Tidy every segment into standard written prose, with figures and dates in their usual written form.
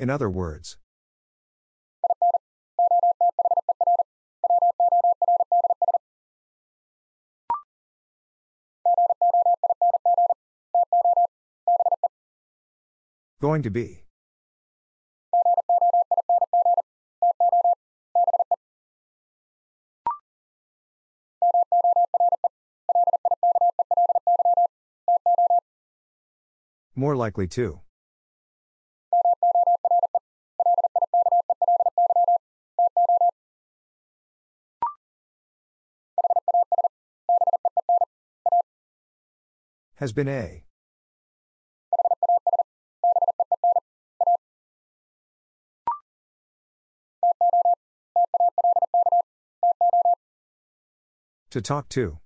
In other words, going to be. More likely to. Has been a. To talk to.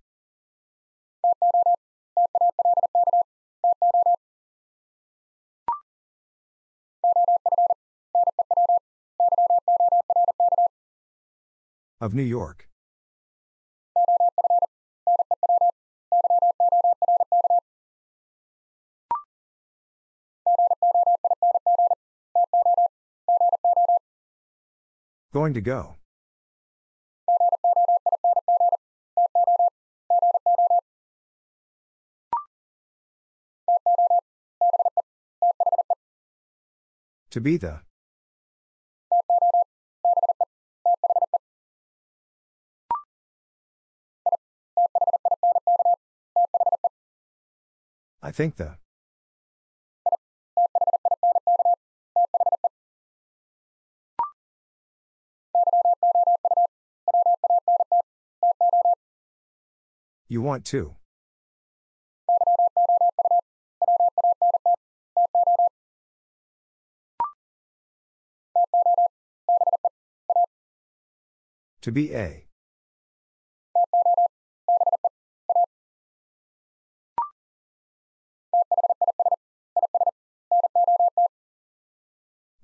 Of New York. Going to go. To be the. I think the. You want to. To be a.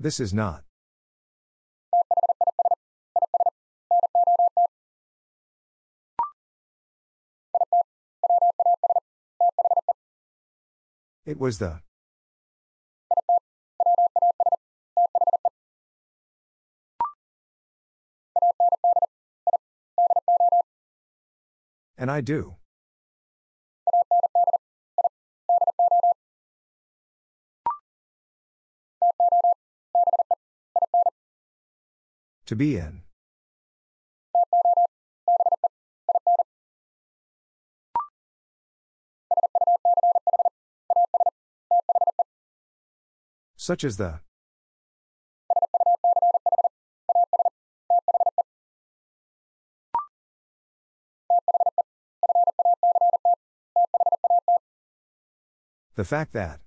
This is not. It was the. And I do. To be in. Such as the. The fact that.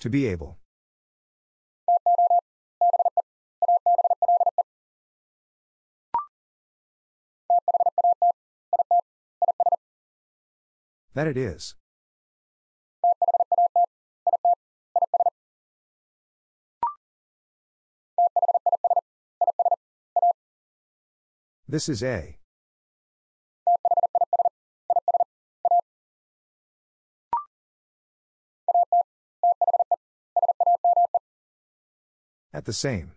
To be able. That it is. This is a. At the same.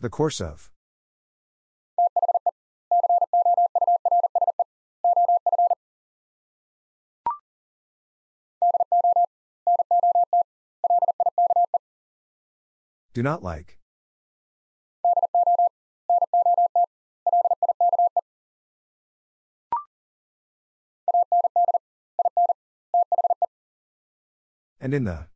The course of. Do not like. And in the.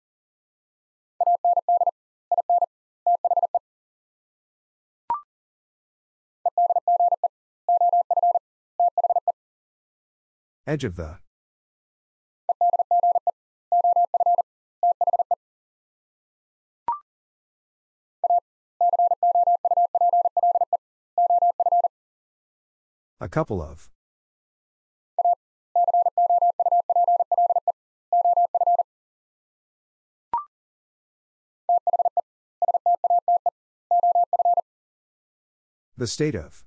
Edge of the. A couple of. The state of.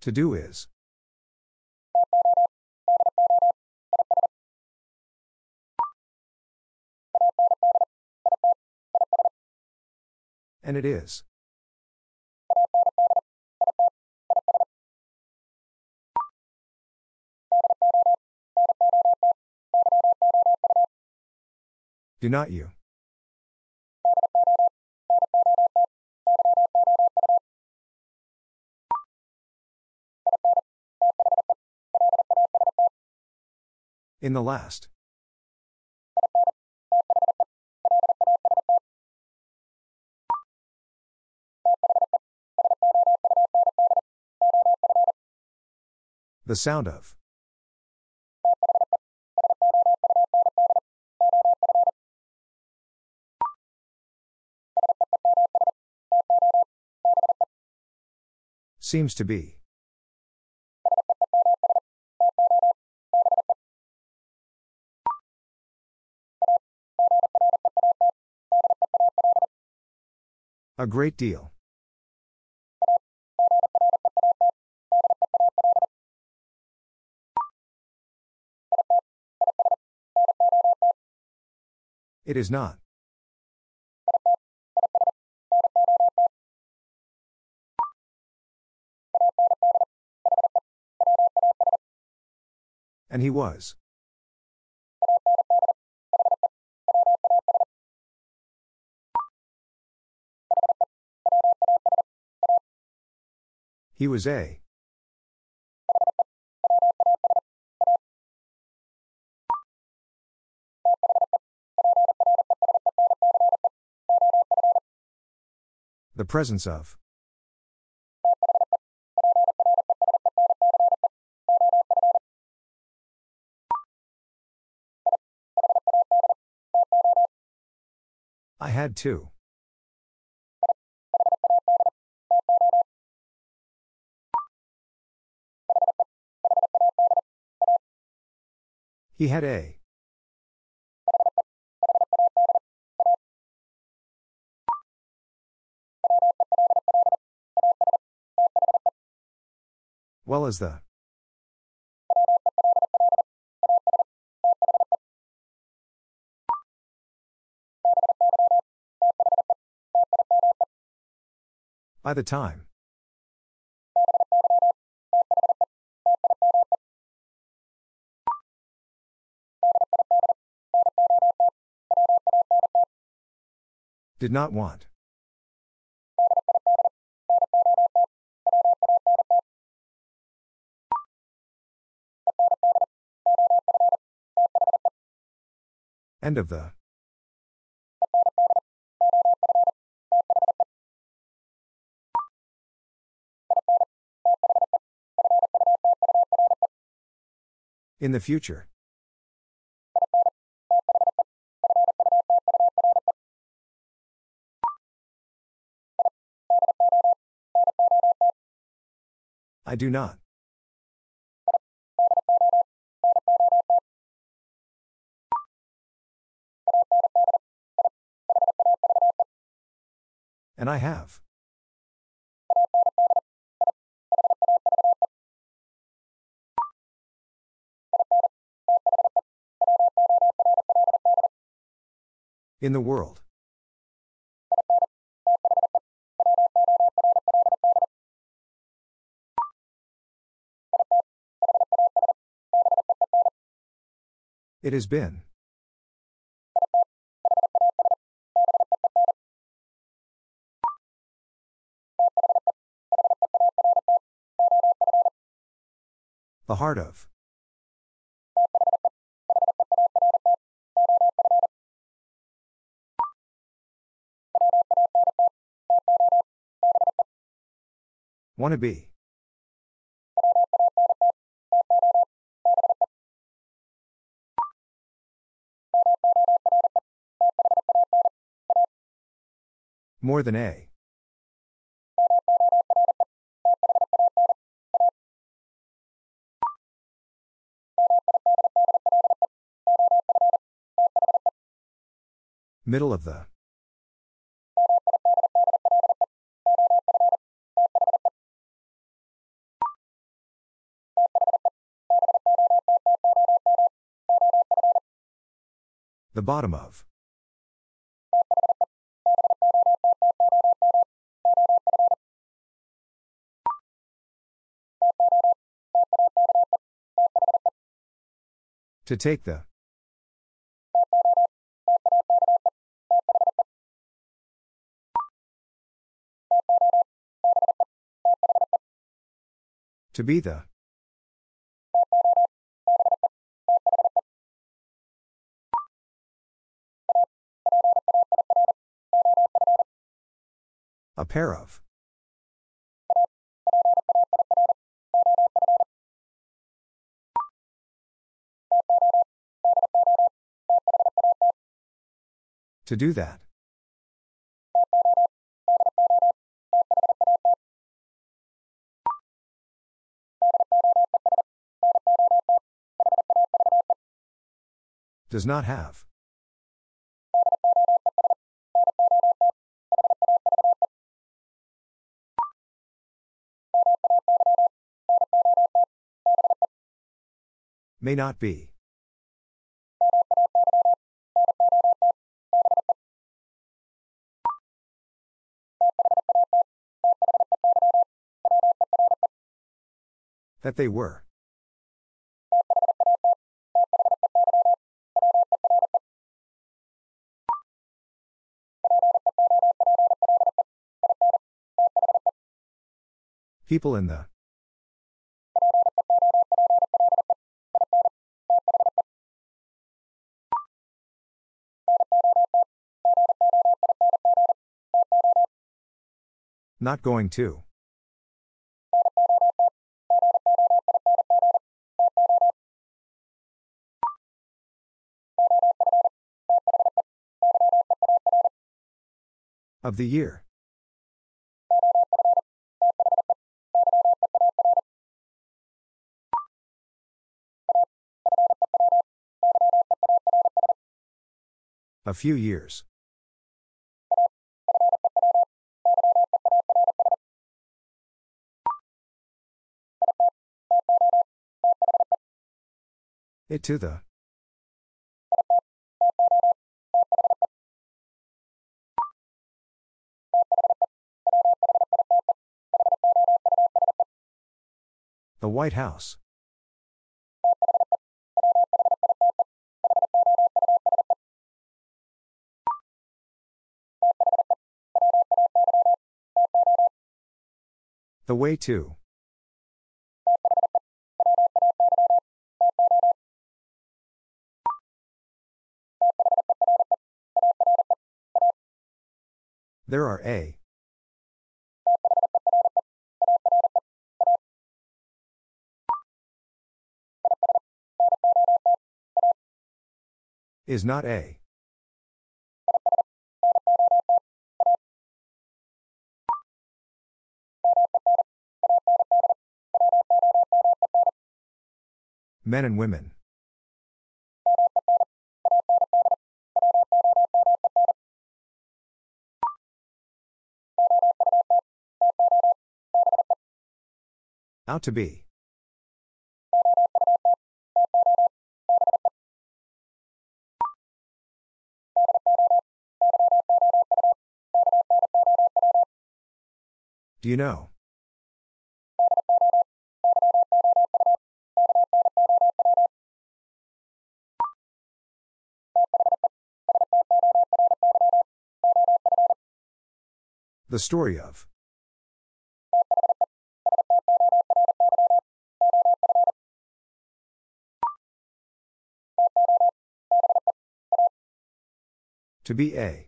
To do is. And it is. Do not you. In the last. The sound of. Seems to be. A great deal. It is not. And he was. He was a. The presence of. I had to. He had a. Well as the. By the time. Did not want. End of the. In the future. I do not. And I have. In the world. It has been. The heart of. Want to be. More than a. Middle of the. The bottom of. To take the. To be the. A pair of. To do that. Does not have. May not be. That they were. People in the. Not going to. Of the year. A few years. It to the. The White House. The way to. There are a. Is not a. Men and women. Out to be. Do you know? The story of. To be a.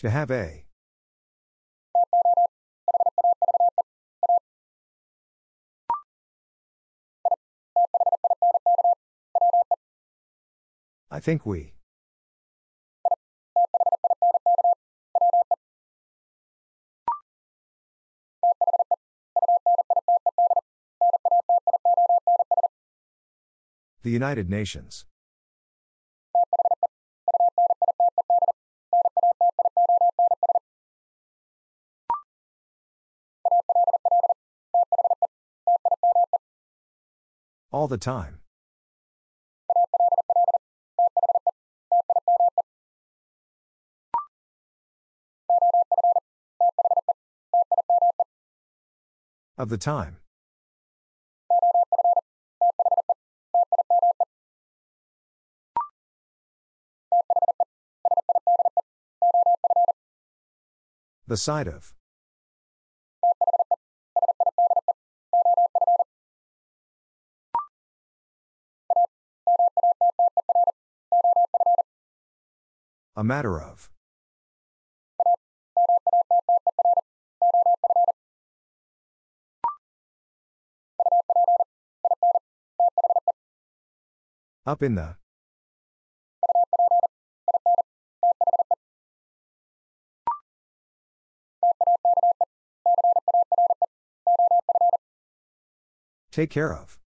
To have a. I think we. The United Nations. All the time. Of the time. The side of. A matter of. Up in the. Take care of.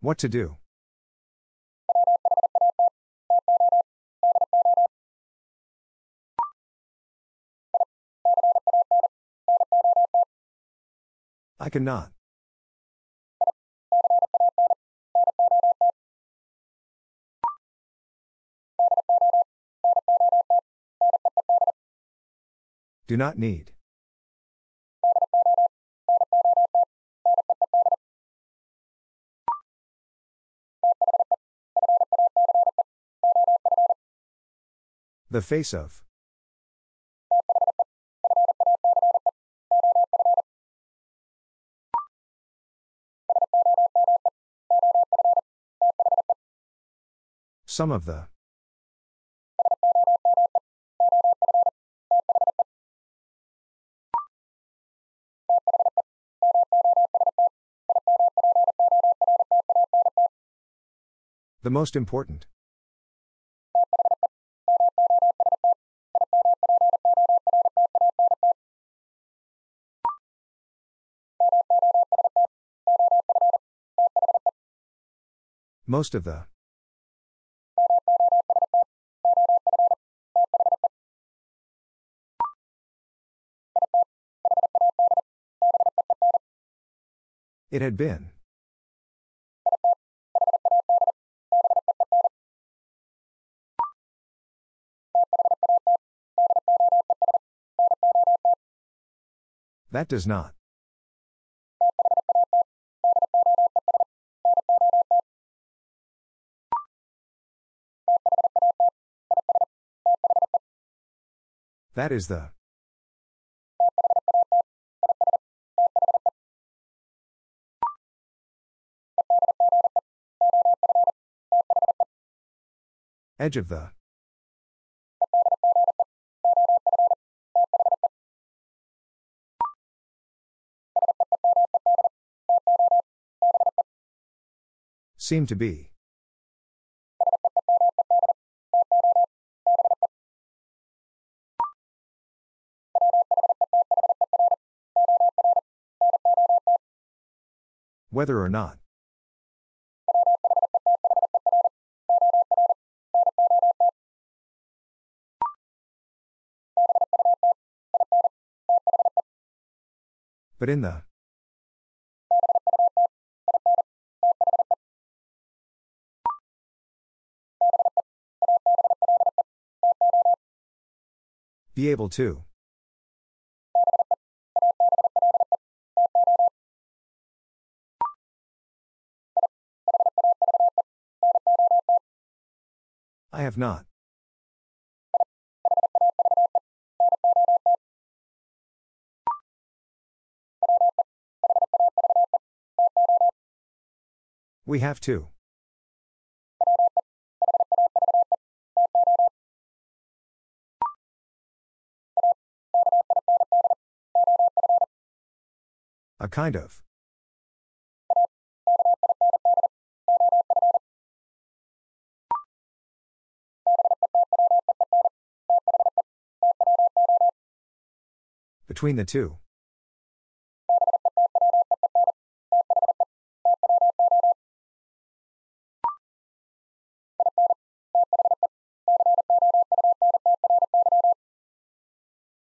What to do? I cannot. Do not need. The face of. Some of the. The most important. Most of the. It had been. That does not. That is the. Edge of the. Seem to be. Whether or not. But in the. Be able to. I have not. We have to. A kind of. Between the two.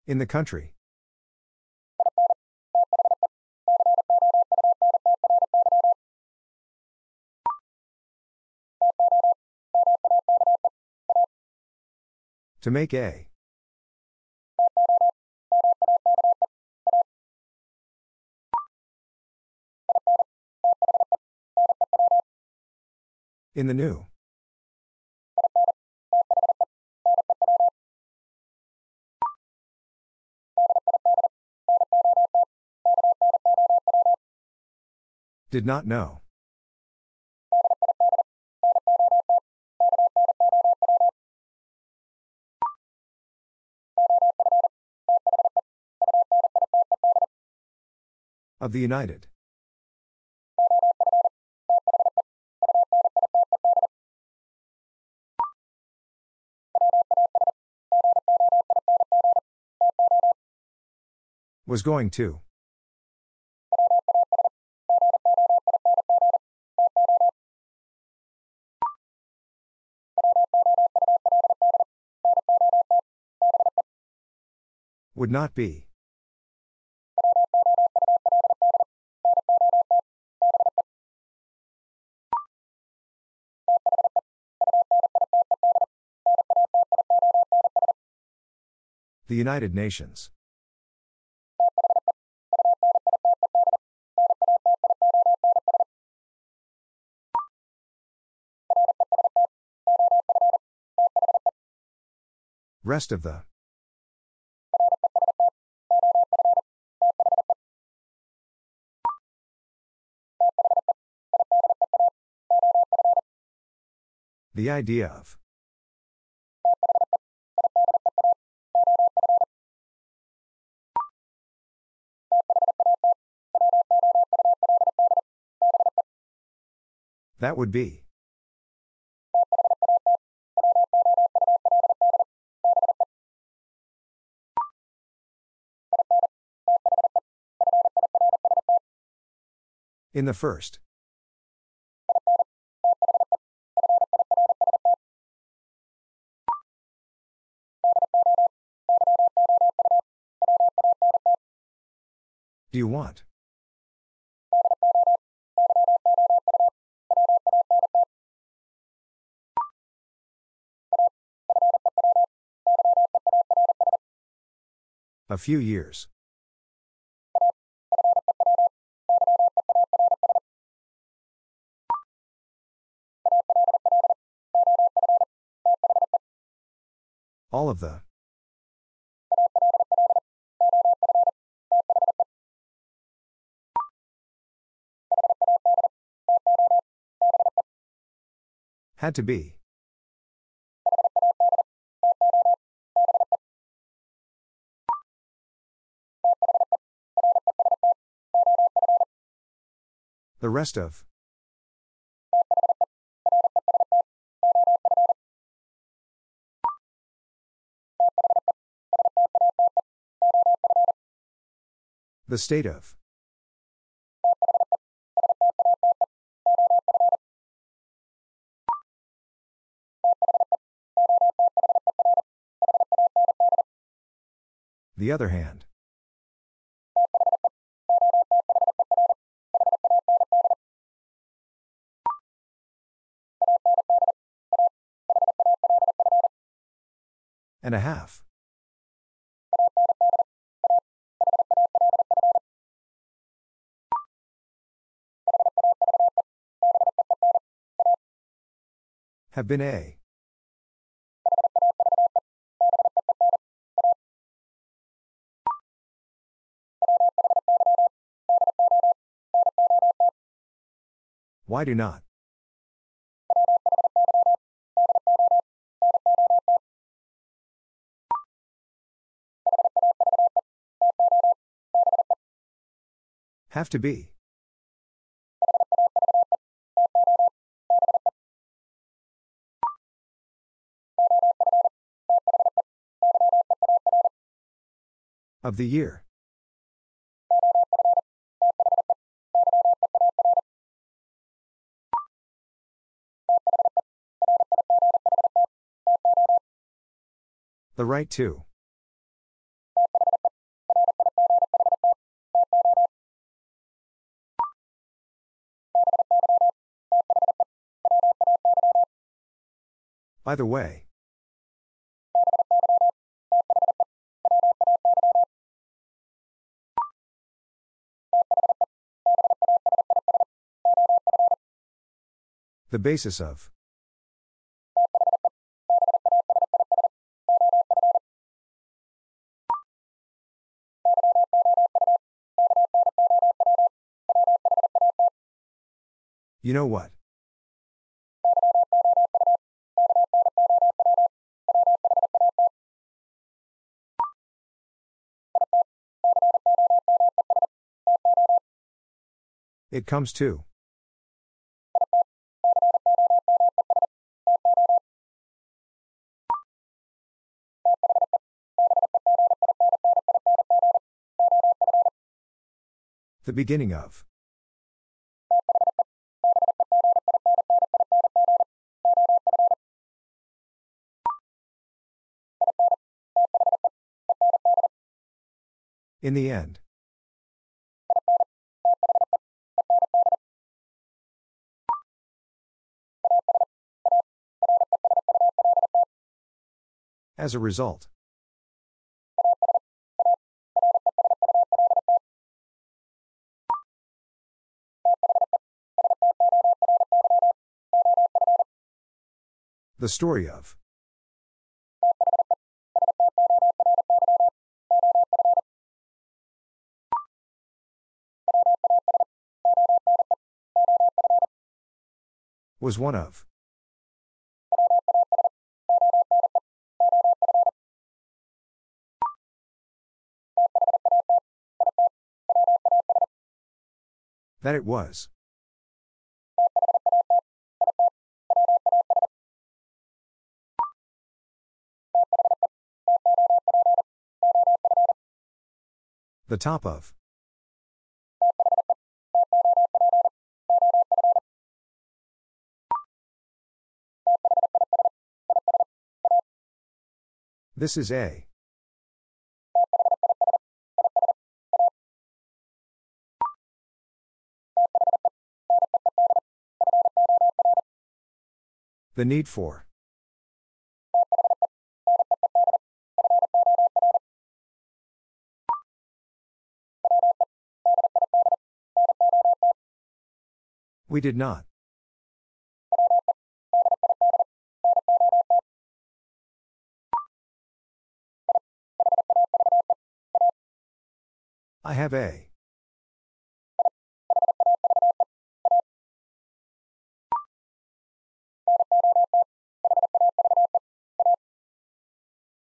In the country. To make a. In the new. Did not know. Of the United. Was going to. Would not be. The United Nations. Rest of the. The idea of. That would be. In the first. Do you want? A few years. All of the. Had to be. The rest of. The state of. The other hand. And a half. Have been a. Why do not? Have to be. Of the year. The right to. By the way. The basis of. You know what? It comes to. The beginning of. In the end. As a result. The story of. Was one of. That it was. The top of. This is a. The need for. We did not. I have a.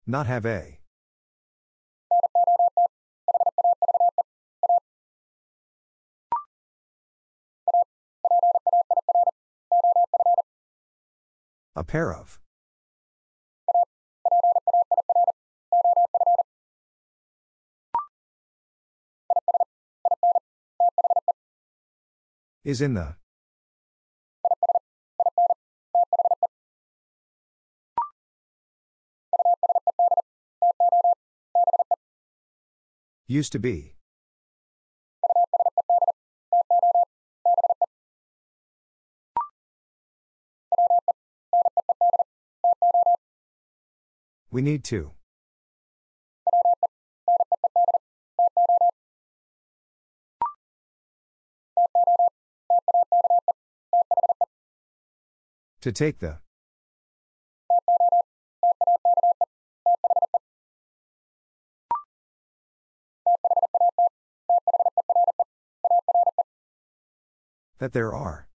Not have a. A pair of. Is in the. Used to be. We need to. To take the. That there are.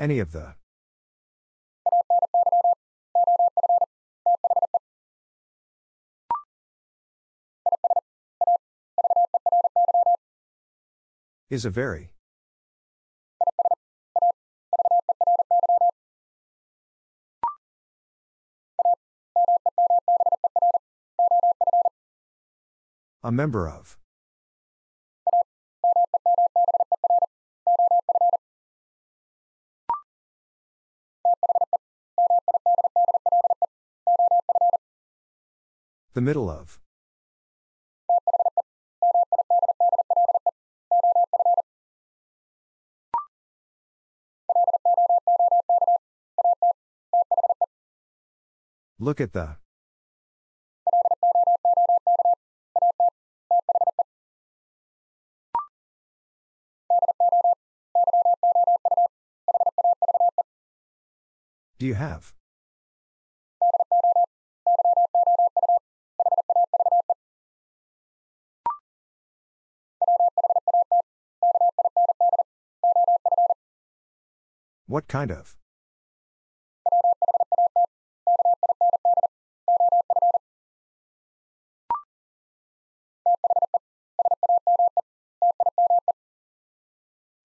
Any of the. Is a very. A member of. The middle of. Look at the. Do you have? What kind of?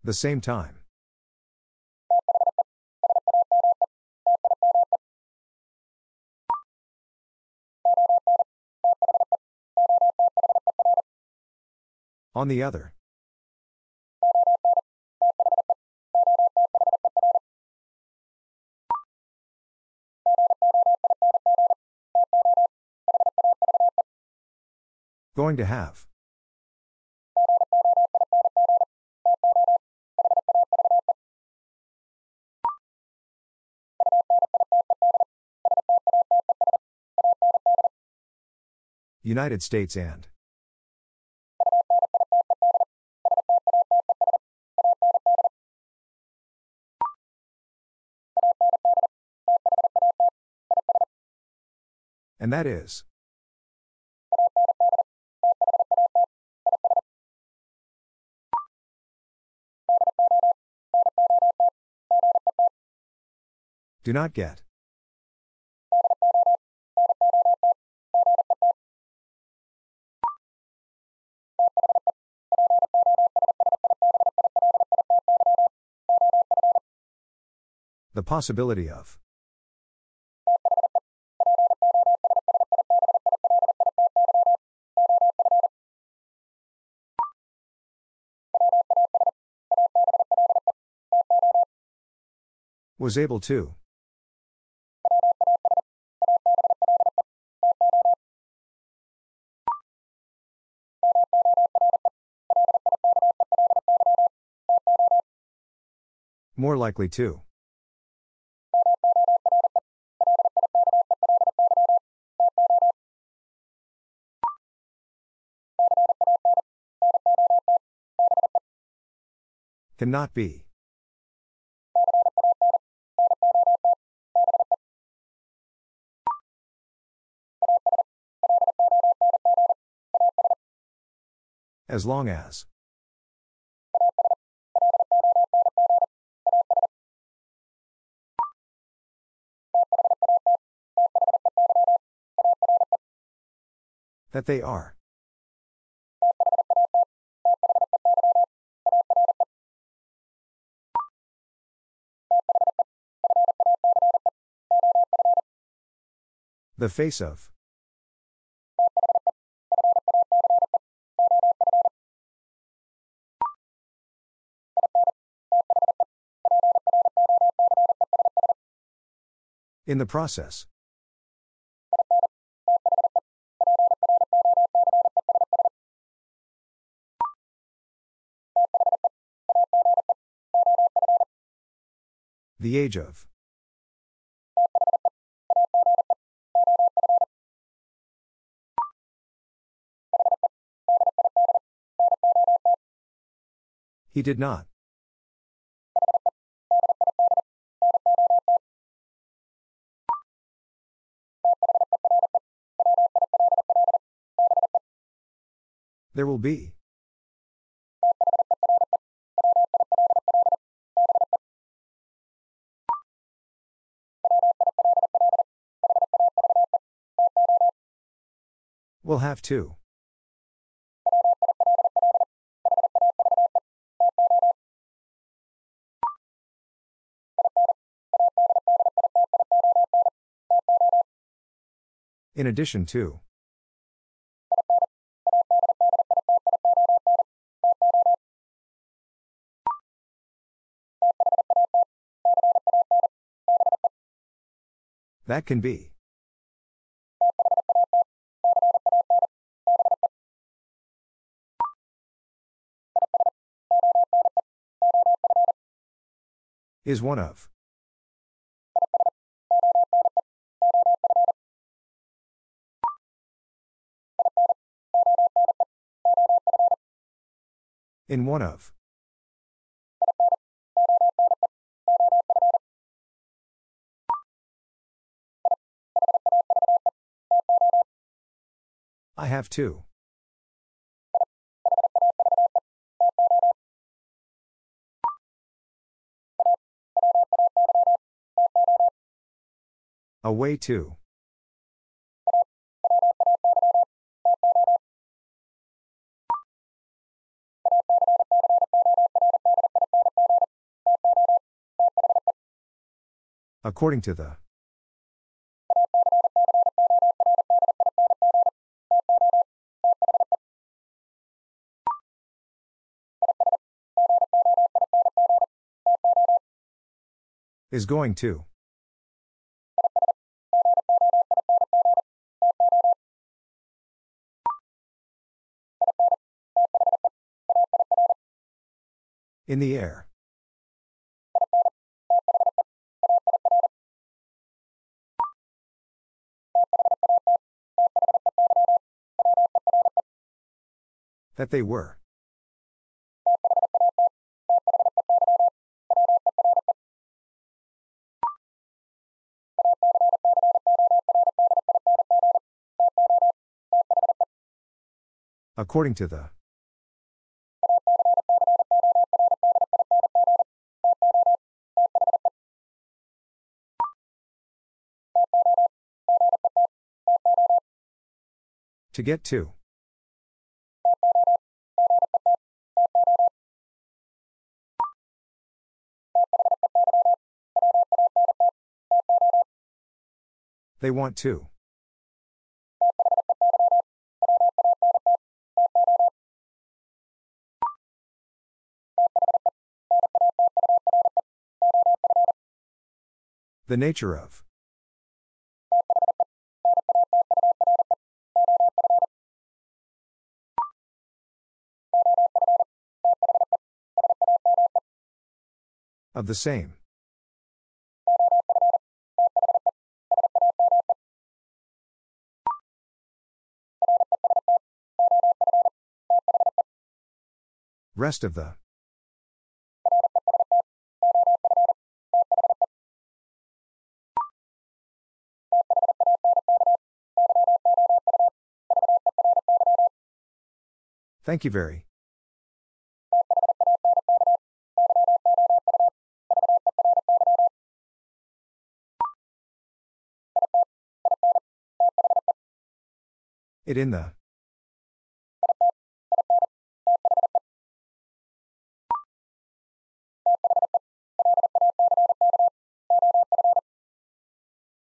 The same time. On the other. Going to have. United States and. And that is. Do not get. The possibility of. Was able to. More likely to. Cannot be. As long as. That they are. The face of. In the process. The age of. He did not. There will be. We'll have to. In addition to. That can be. Is one of. In one of. I have two. Away to. According to the. Is going to. In the air. That they were. According to the. To get to. They want to. The nature of. Of the same. Rest of the. Thank you very. It in the.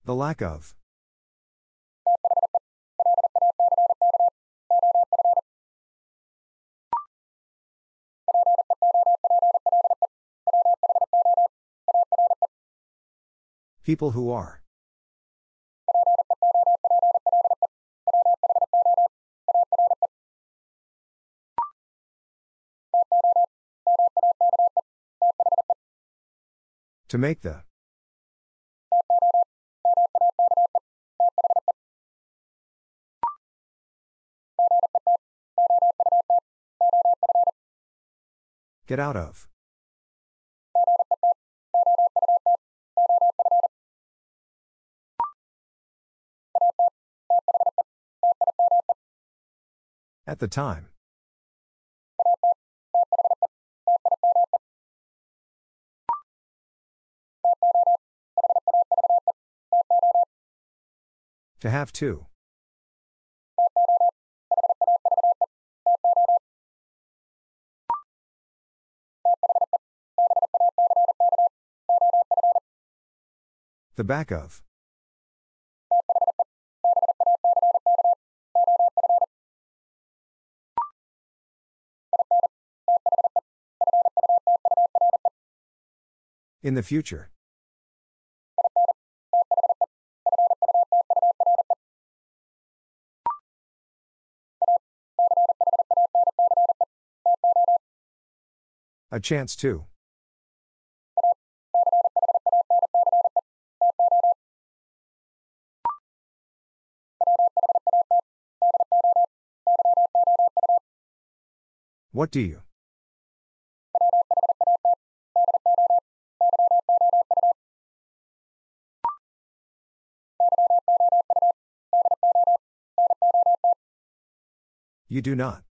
The lack of. People who are. To make the. Get out of. At the time. To have to. The back of. In the future. A chance to. What do you? You do not.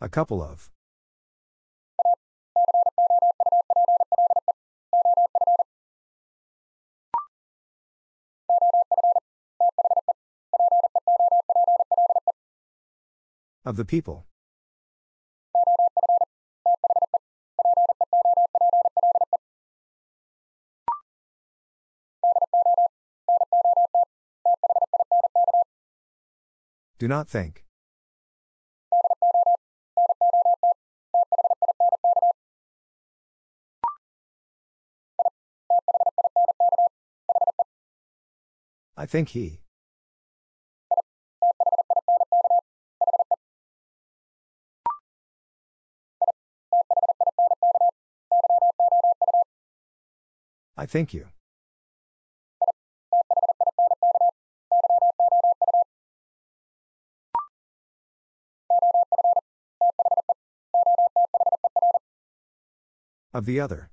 A couple of. Of the people. Do not think. I think he. I think you. Of the other.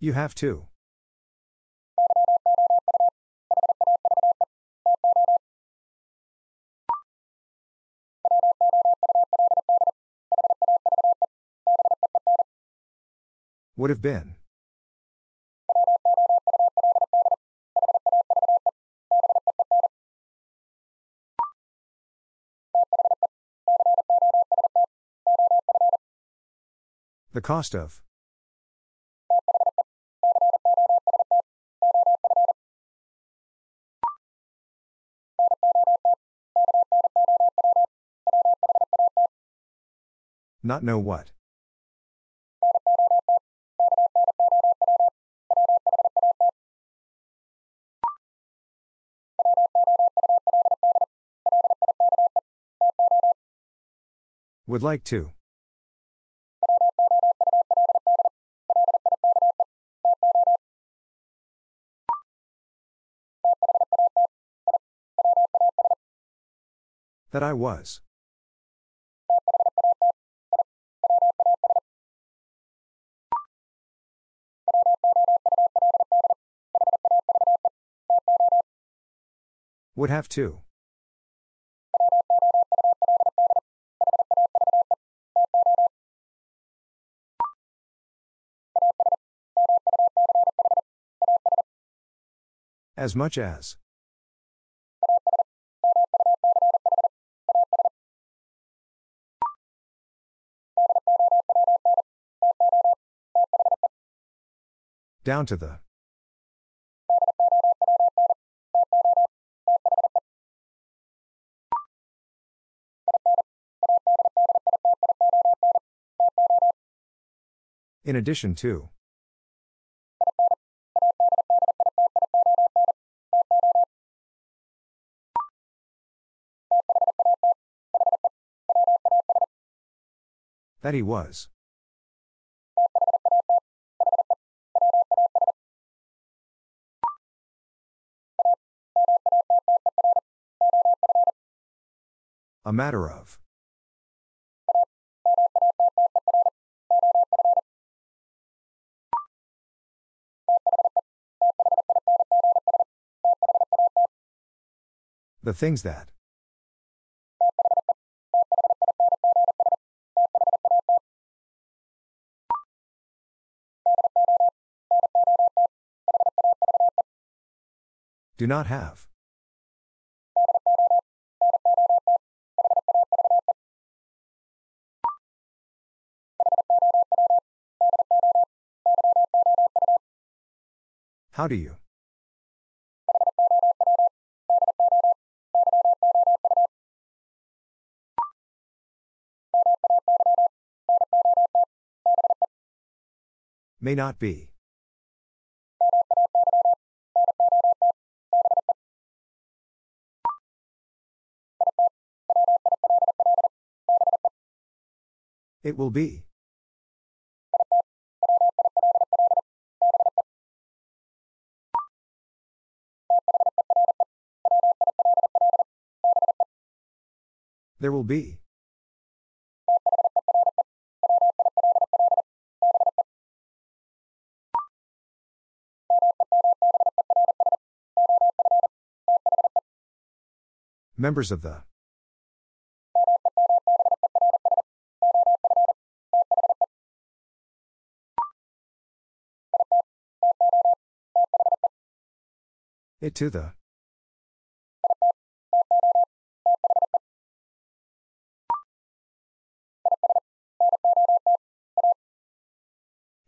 You have to. Would have been. The cost of. Not know what. Would like to. That I was. Would have to. As much as. Down to the. In addition to. That he was. A matter of. The things that. Do not have. How do you? May not be. It will be. There will be. Members of the. It to the.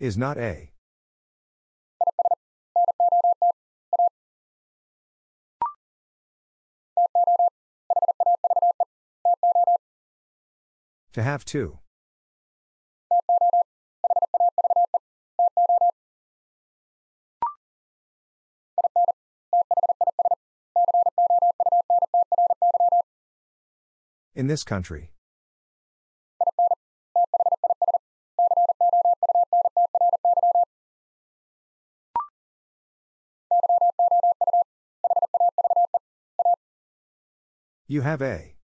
Is not a. To have to. In this country. You have a.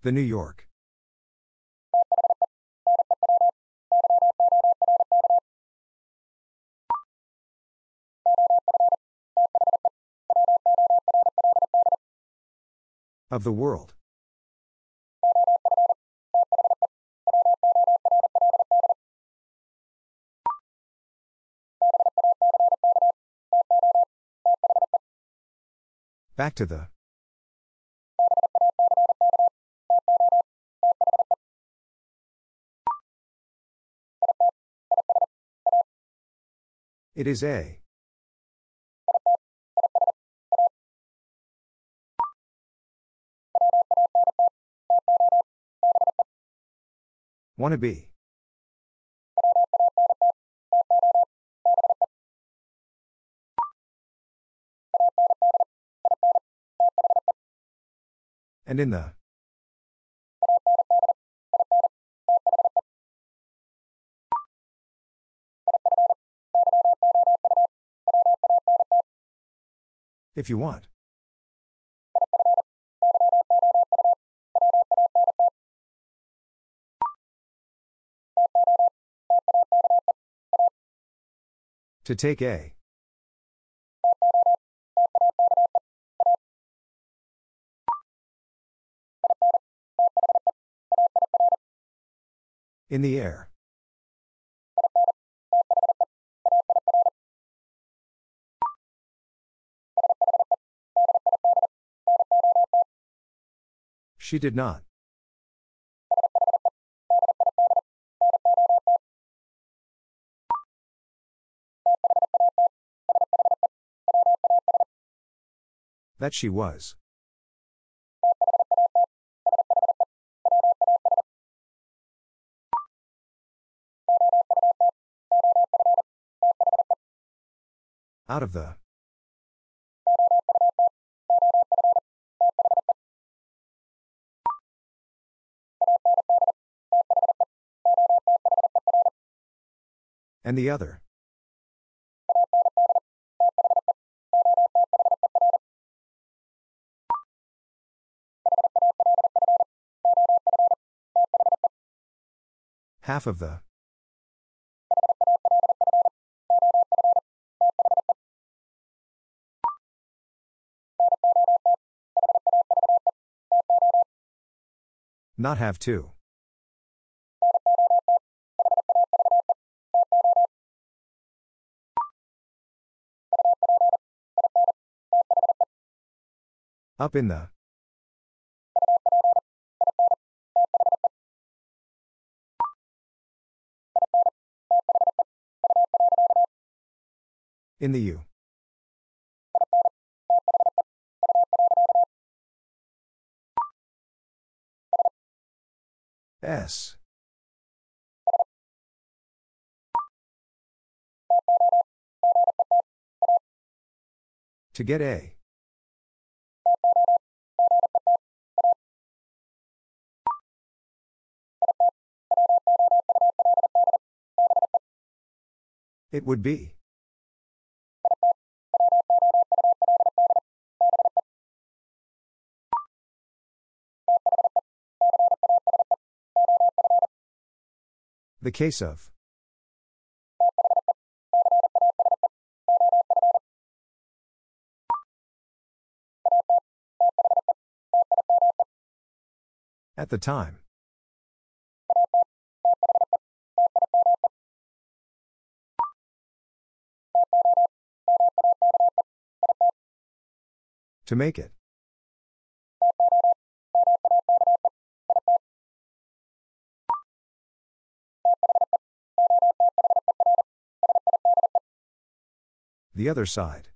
The New York. Of the world. Back to the. It is a. Want to be. And in the. If you want. To take a. In the air. She did not. That she was. Out of the. And the other. Half of the. Not have to. Up in the. In the U. S. To get A. It would be. The case of. At the time. To make it. The other side.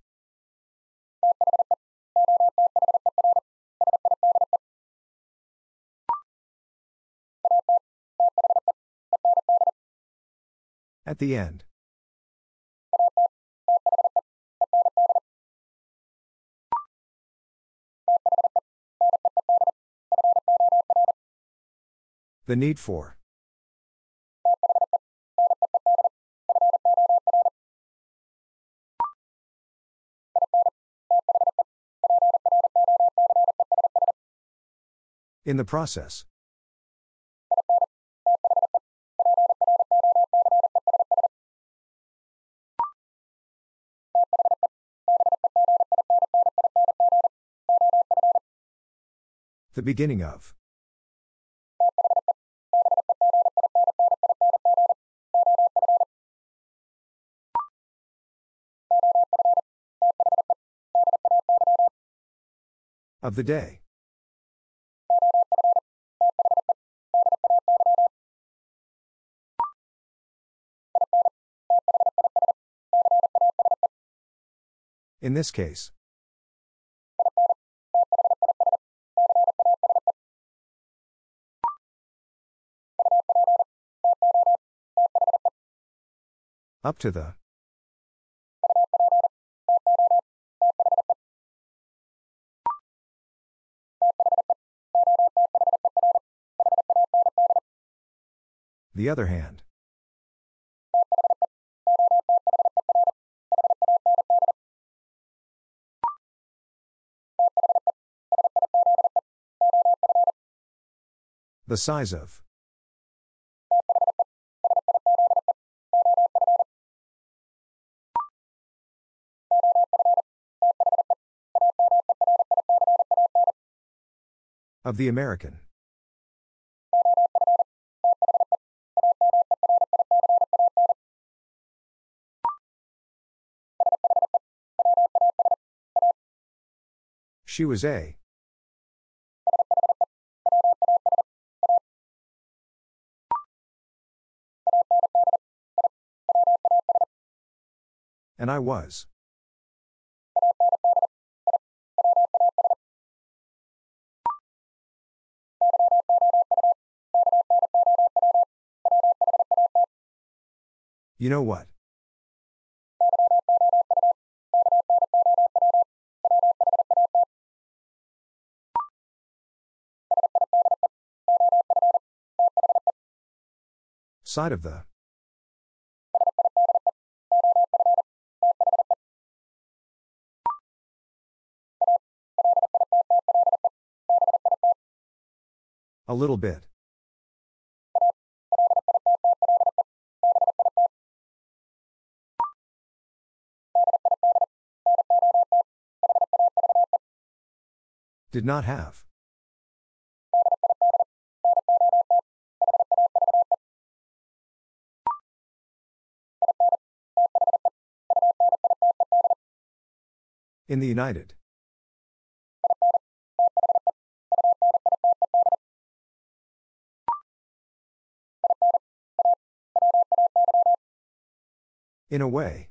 At the end. The need for. In the process. The beginning of. Of the day. In this case. Up to the. The other hand. The size of. Of the American. She was a. And I was. You know what? Side of the. A little bit. Did not have. In the United. In a way.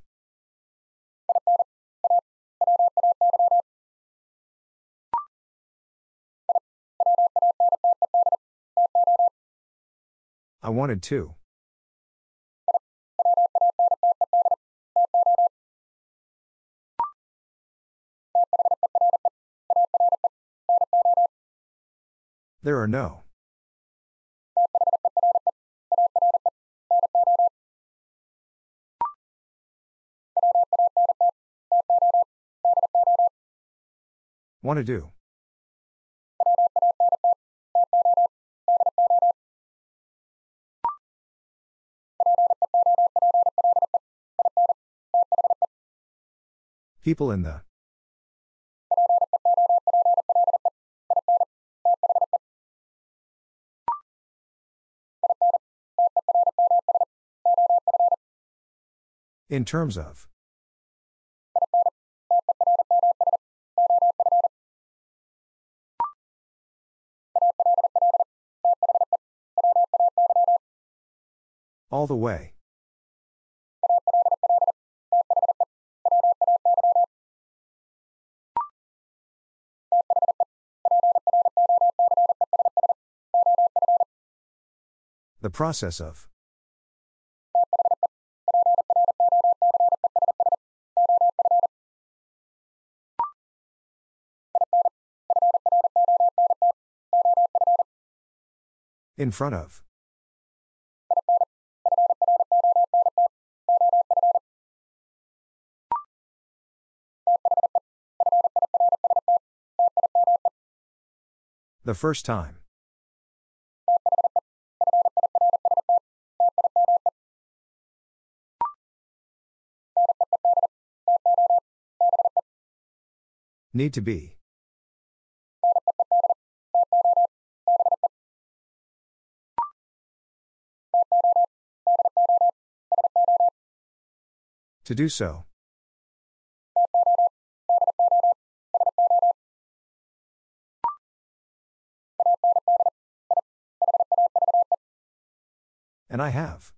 I wanted to. There are no. Want to do. People in the. In terms of. All the way. The process of. In front of. The first time. Need to be. To do so. And I have.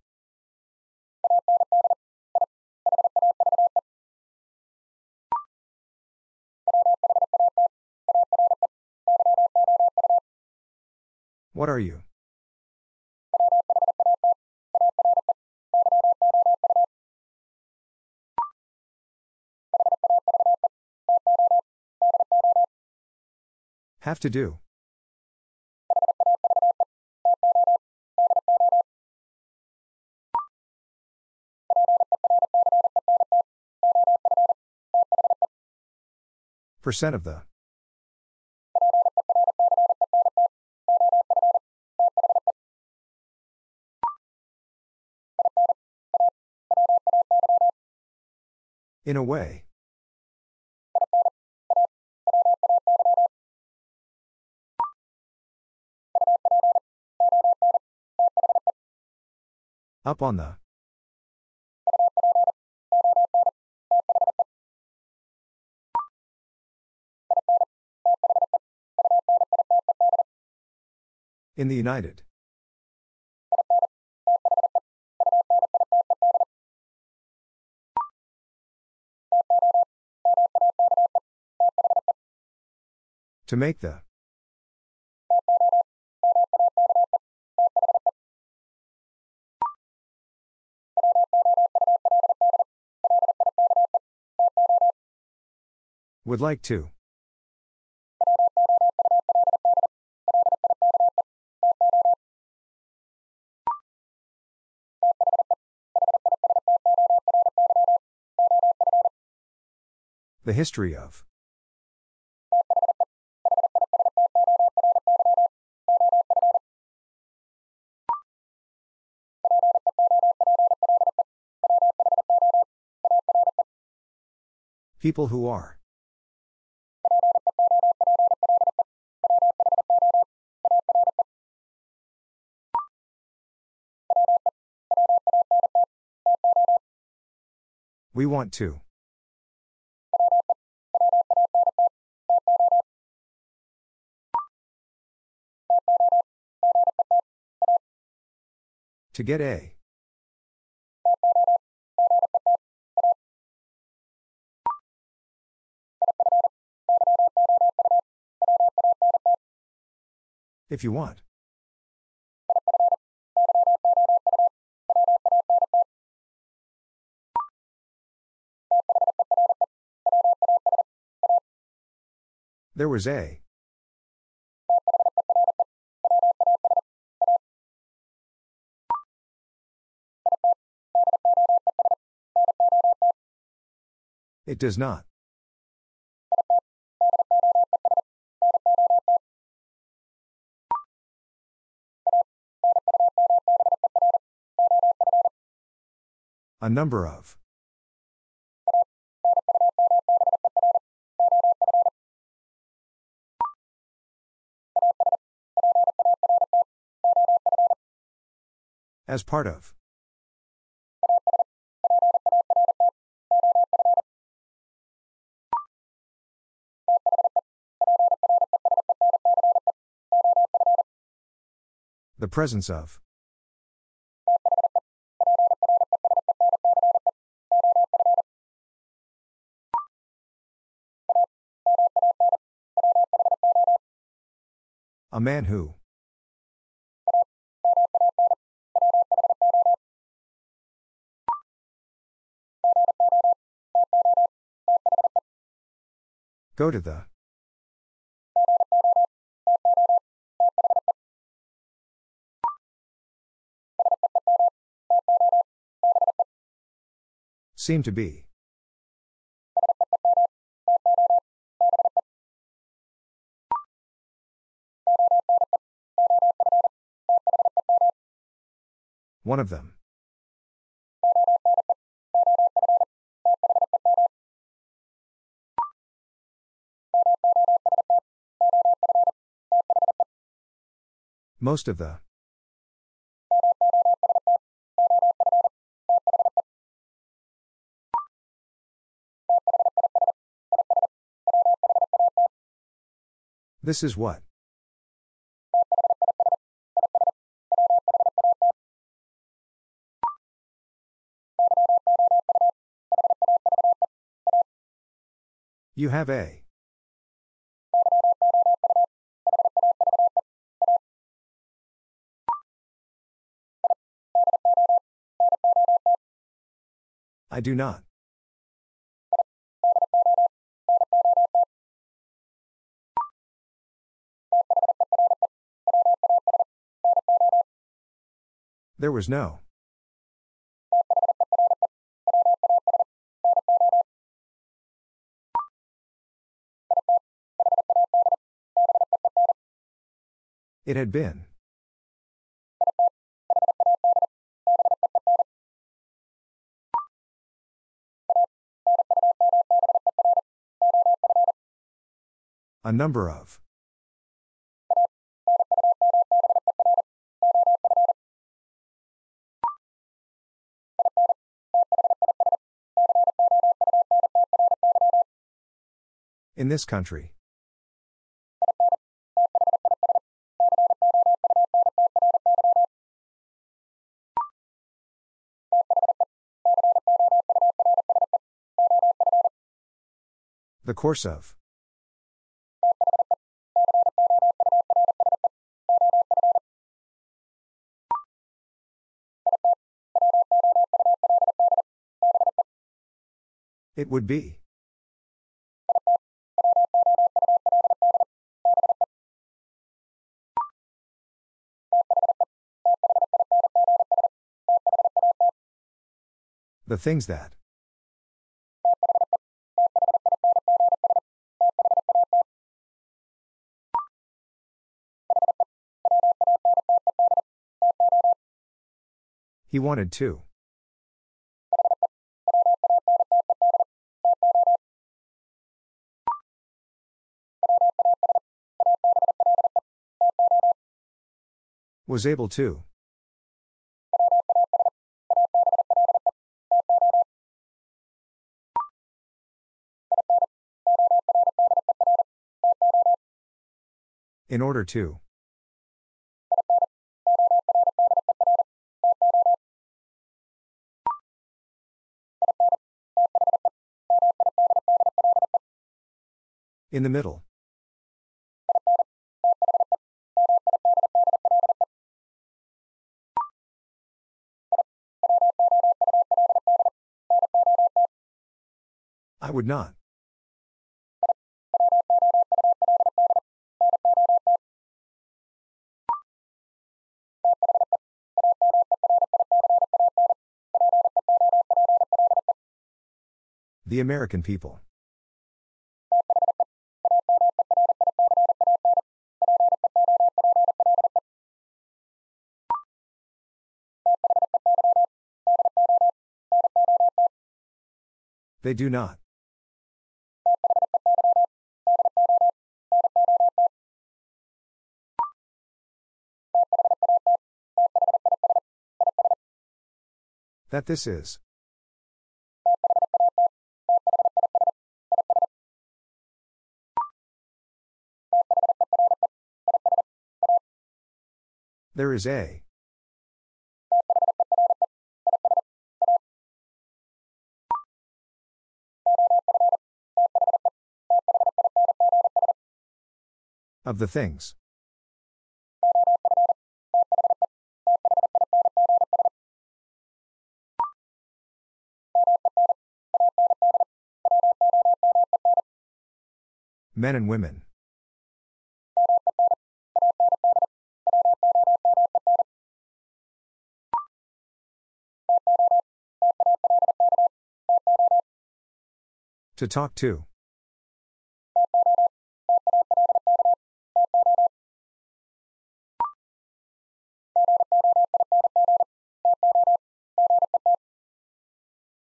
What are you? Have to do. Percent of the. In a way. Up on the. In the United. To make the. Would like to. The history of. People who are. We want to. To get a. If you want. There was a. It does not. A number of. As part of. The presence of. A man who. Go to the. Seem to be. One of them. Most of the. This is what. You have a. I do not. There was no. It had been. A number of. In this country. The course of. It would be. The things that. He wanted to. Was able to. In order to. In the middle. I would not. The American people. They do not. That this is. There is a. Of the things. Men and women. To talk to.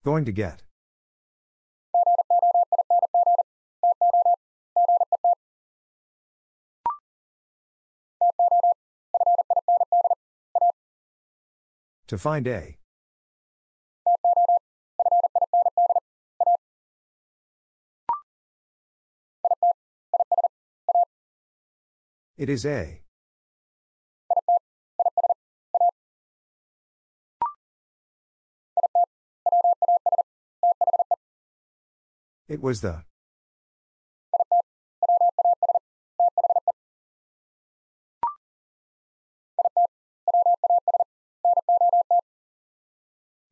Going to get. To find a. It is a. It was the.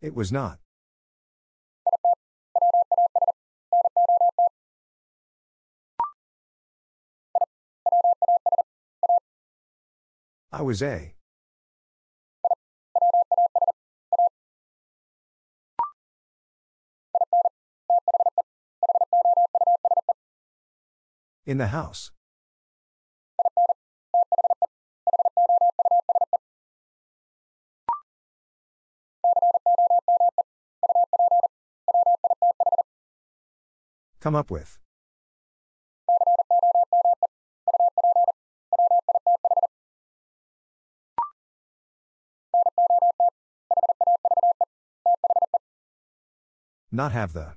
It was not. I was a. In the house. Come up with. Not have the.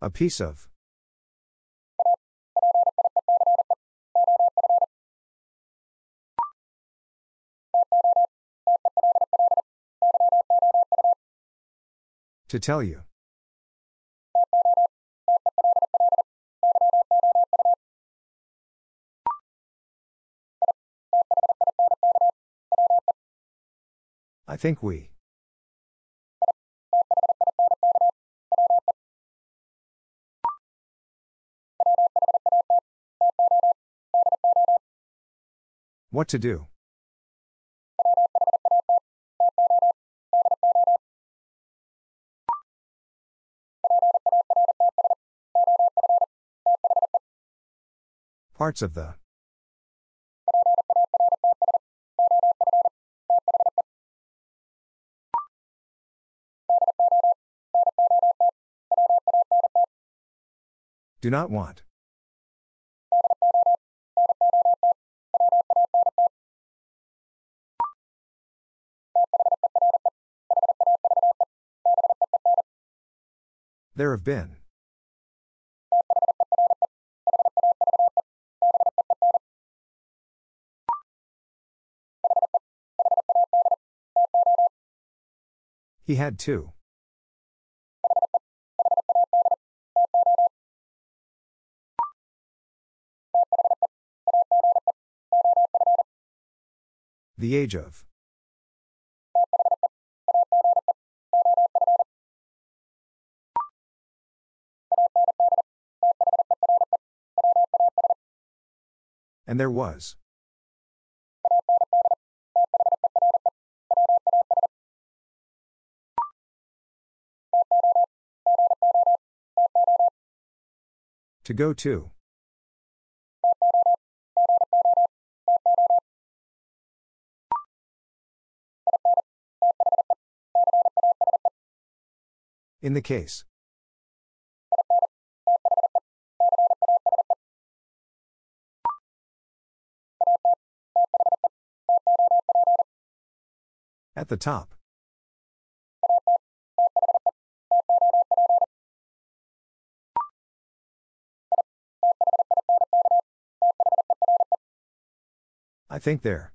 A piece of. To tell you. I think we. What to do? Parts of the. Do not want. There have been. He had two. The age of. And there was. To go to. In the case. At the top. I think there.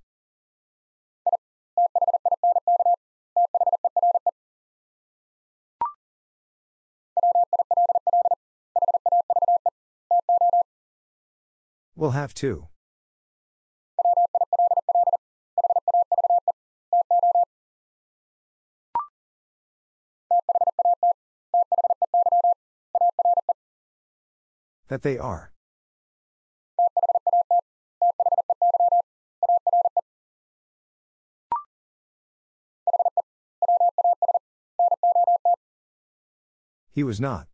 We'll have to. That they are. He was not.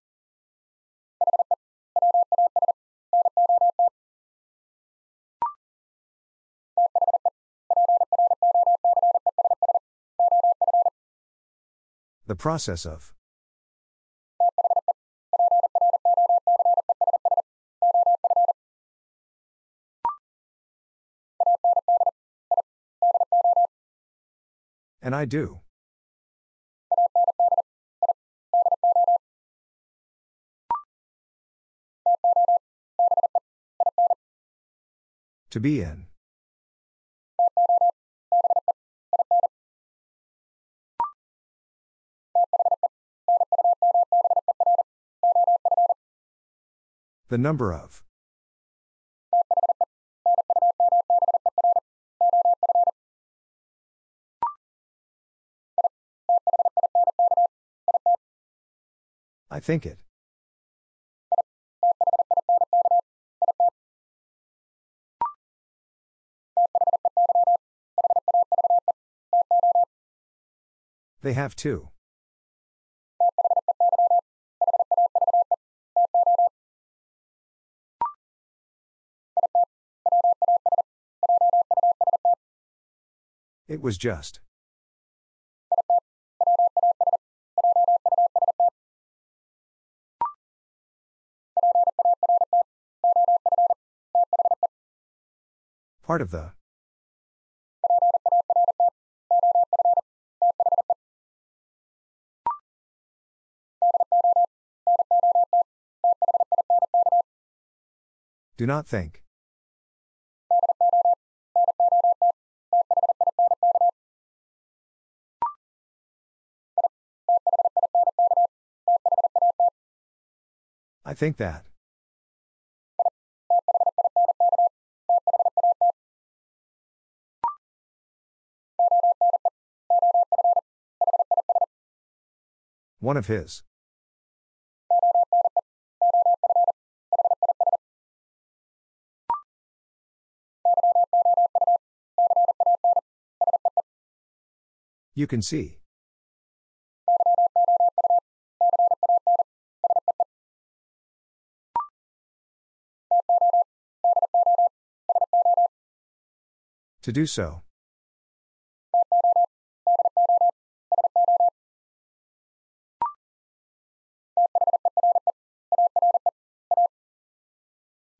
The process of. And I do. To be in. The number of. I think it. They have to. It was just. Part of the. Do not think. I think that. One of his. You can see. To do so.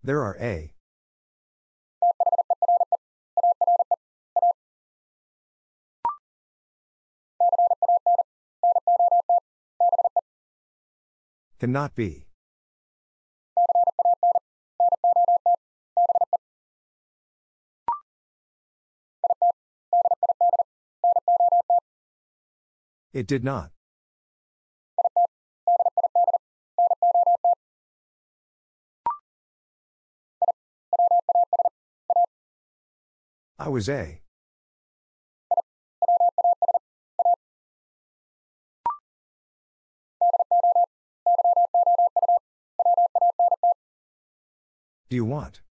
There are a. Cannot be. It did not. I was a. Do you want?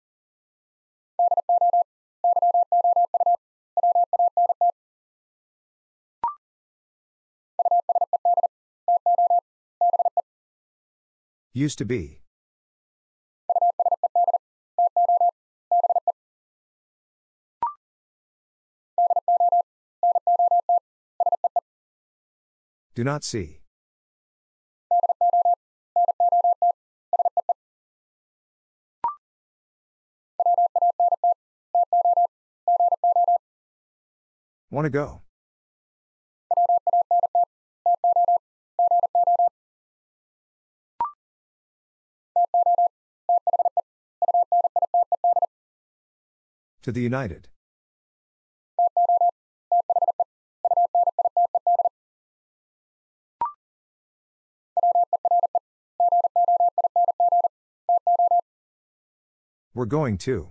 Used to be. Do not see. Want to go. To the United. We're going to.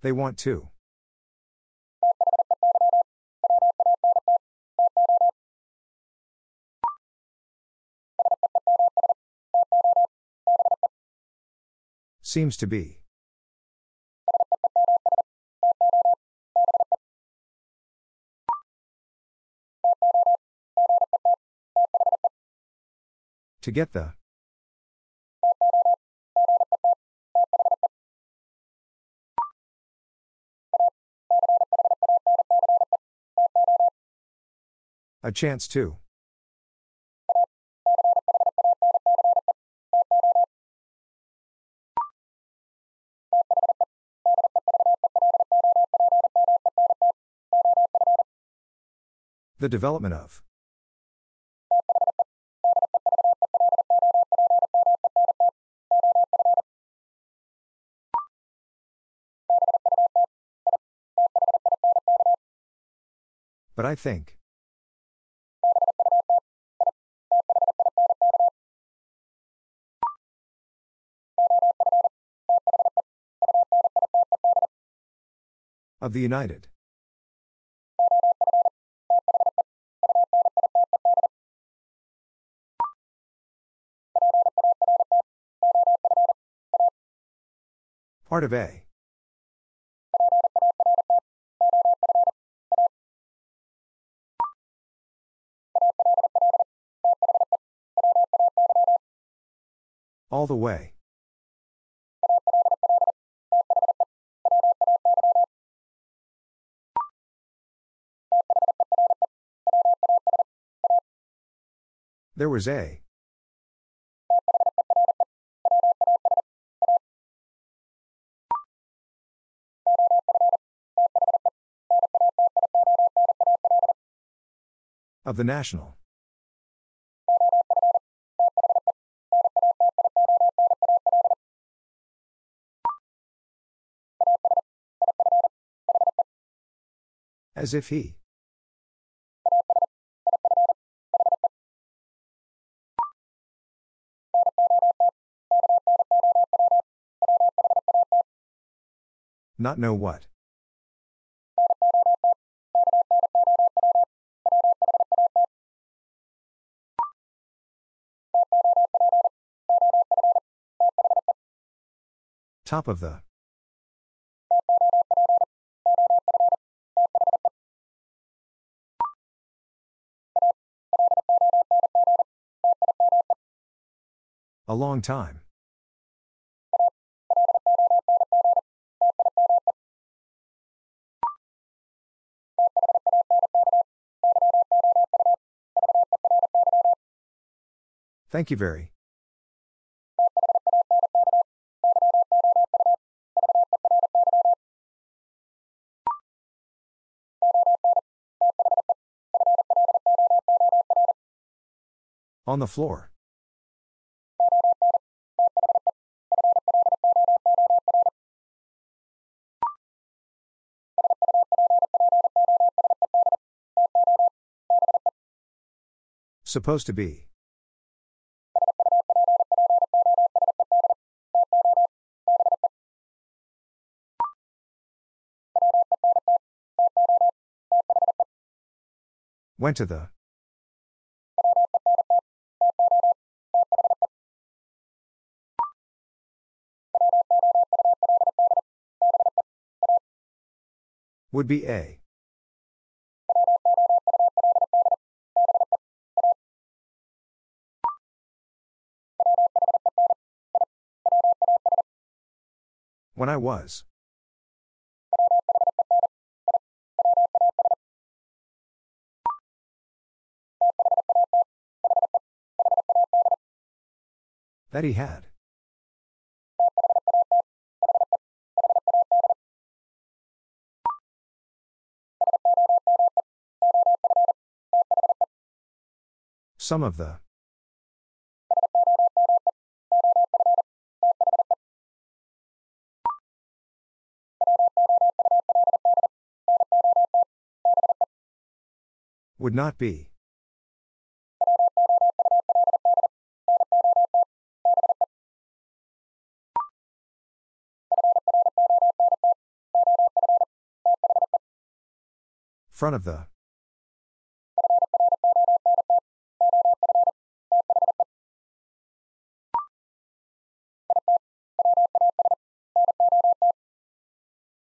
They want to. Seems to be. To get the. A chance to. The development of. But I think. Of the United. Part of A. All the way. There was a. Of the national. As if he. Not know what. Top of the. A long time. Thank you very. On the floor. Supposed to be. Went to the. Would be A. When I was. That he had. Some of the. Would not be. Front of the.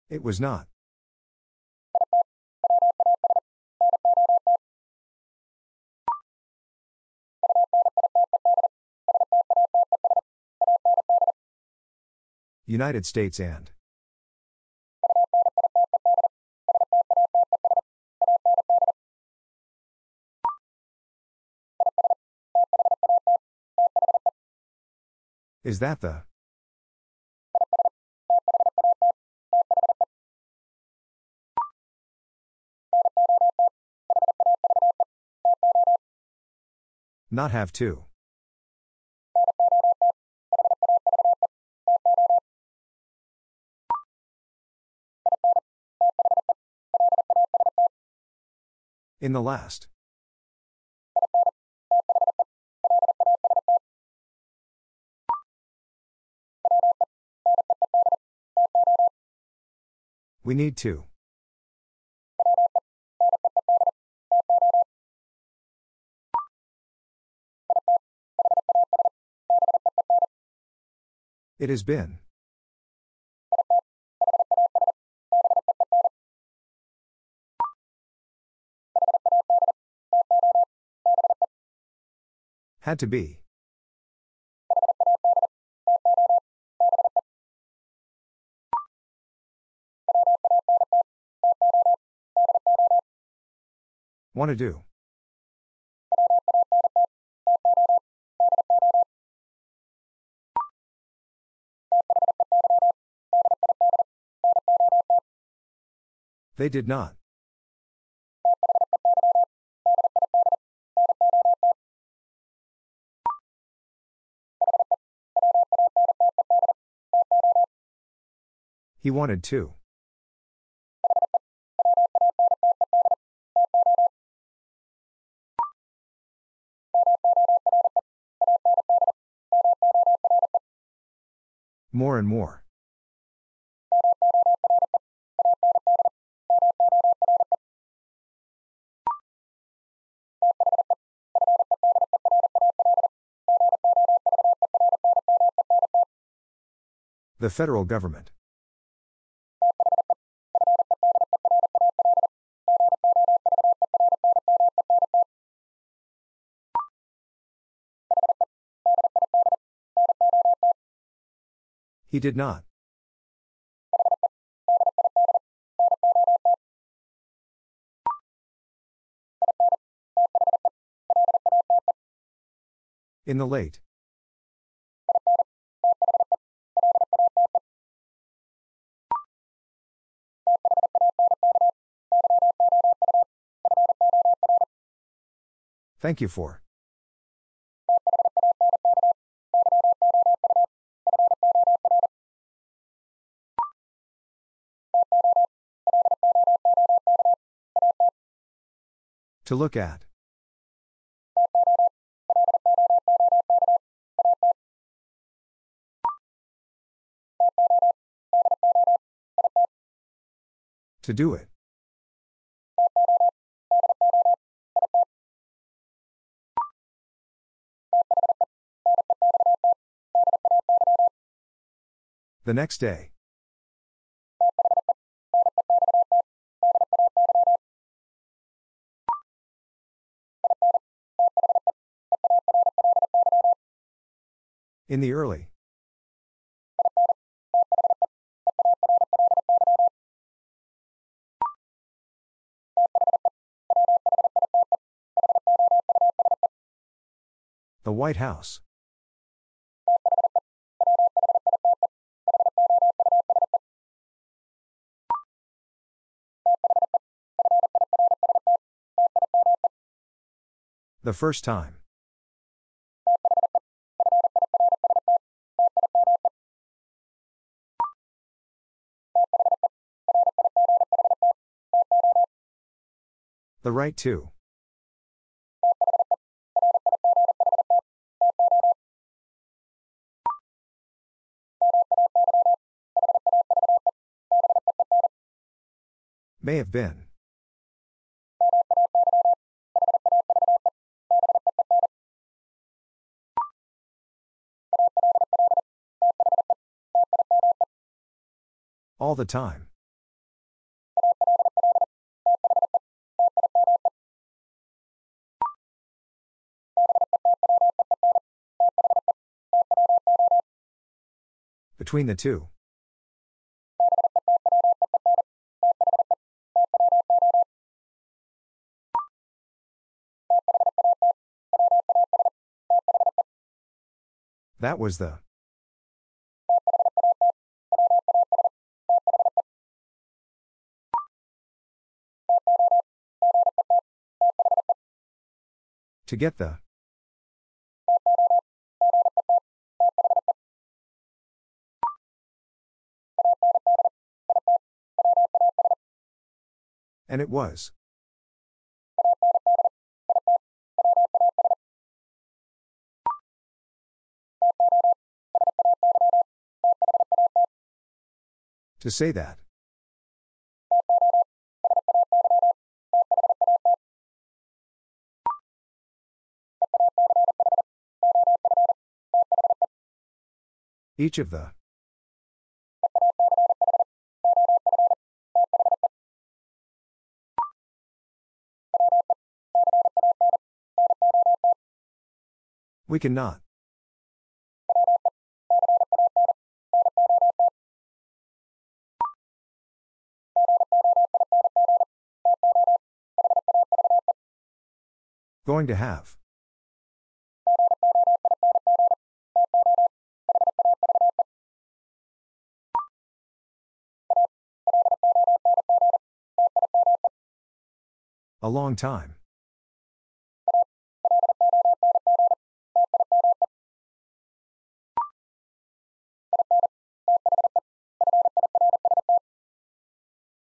It was not. United States and. Is that the? Not have to. In the last. We need to. It has been. Had to be. Want to do. They did not. He wanted to. More and more. The federal government. He did not. In the late. Thank you for. To look at. To do it. The next day. In the early. The White House. The first time. The right to. May have been. All the time. Between the two. That was the. To get the. And it was. To say that. Each of the. We cannot. Going to have. A long time.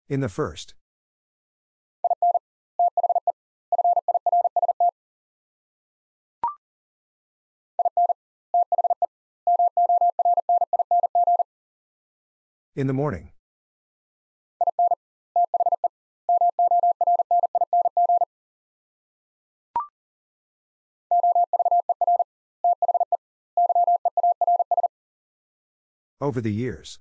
In the first. In the morning. Over the years.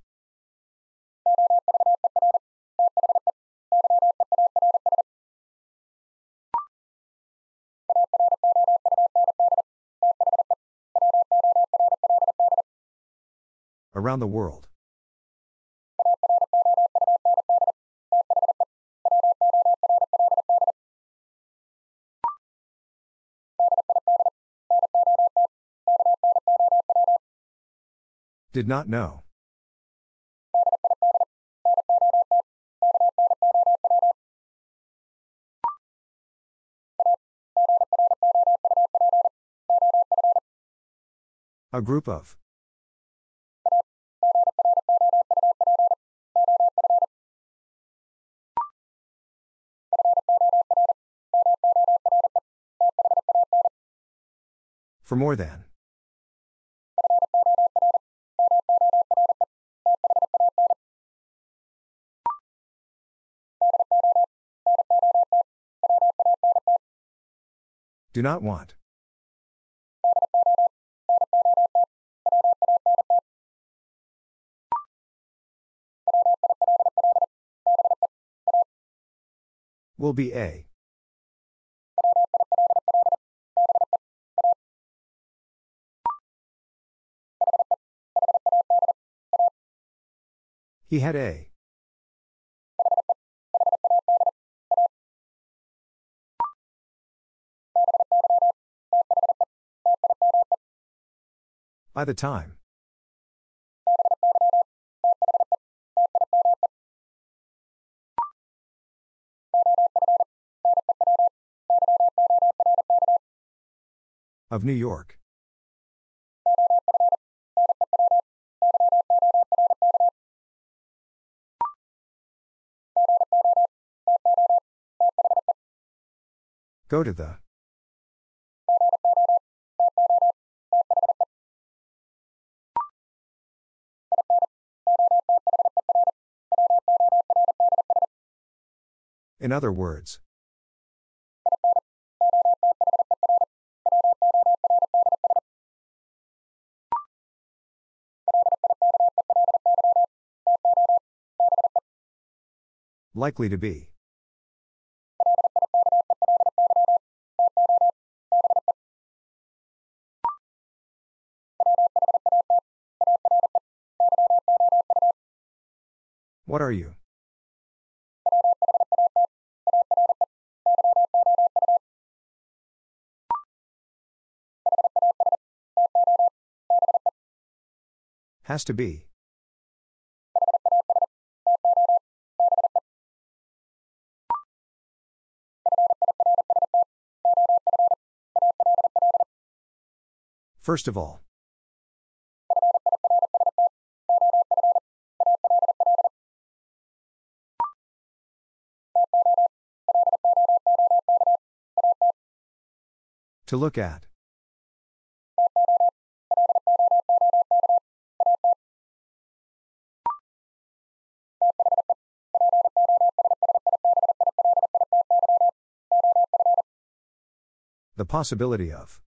Around the world. Did not know. A group of. For more than. Do not want. Will be a. He had a. By the time. Of New York. Go to the. In other words. Likely to be. What are you? Has to be. First of all. To look at. The possibility of.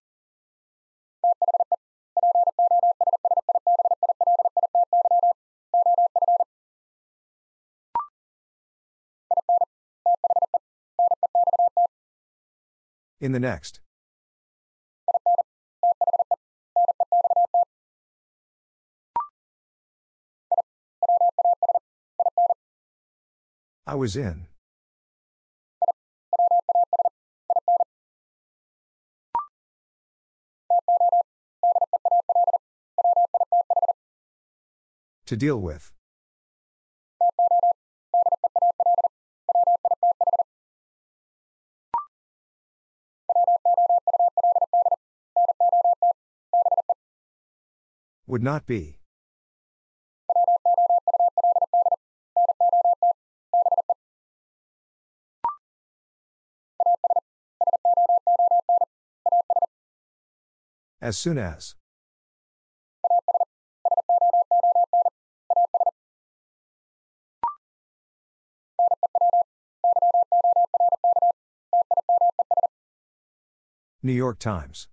In the next. I was in. To deal with. Would not be. As soon as. New York Times.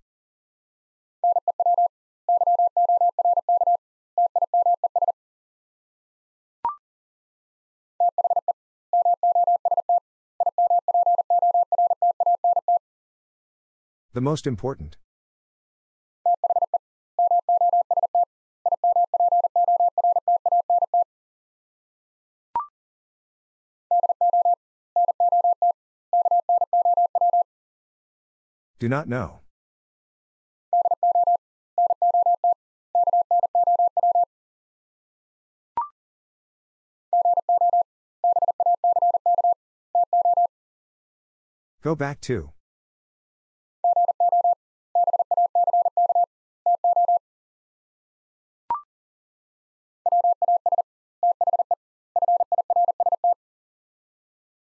The most important. Do not know. Go back to.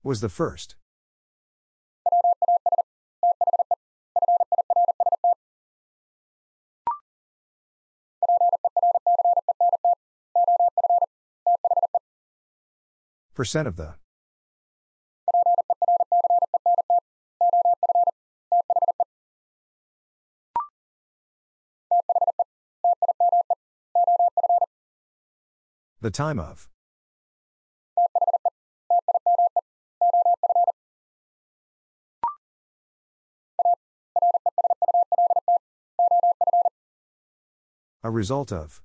Was the first. Percent of the. The time of. A result of.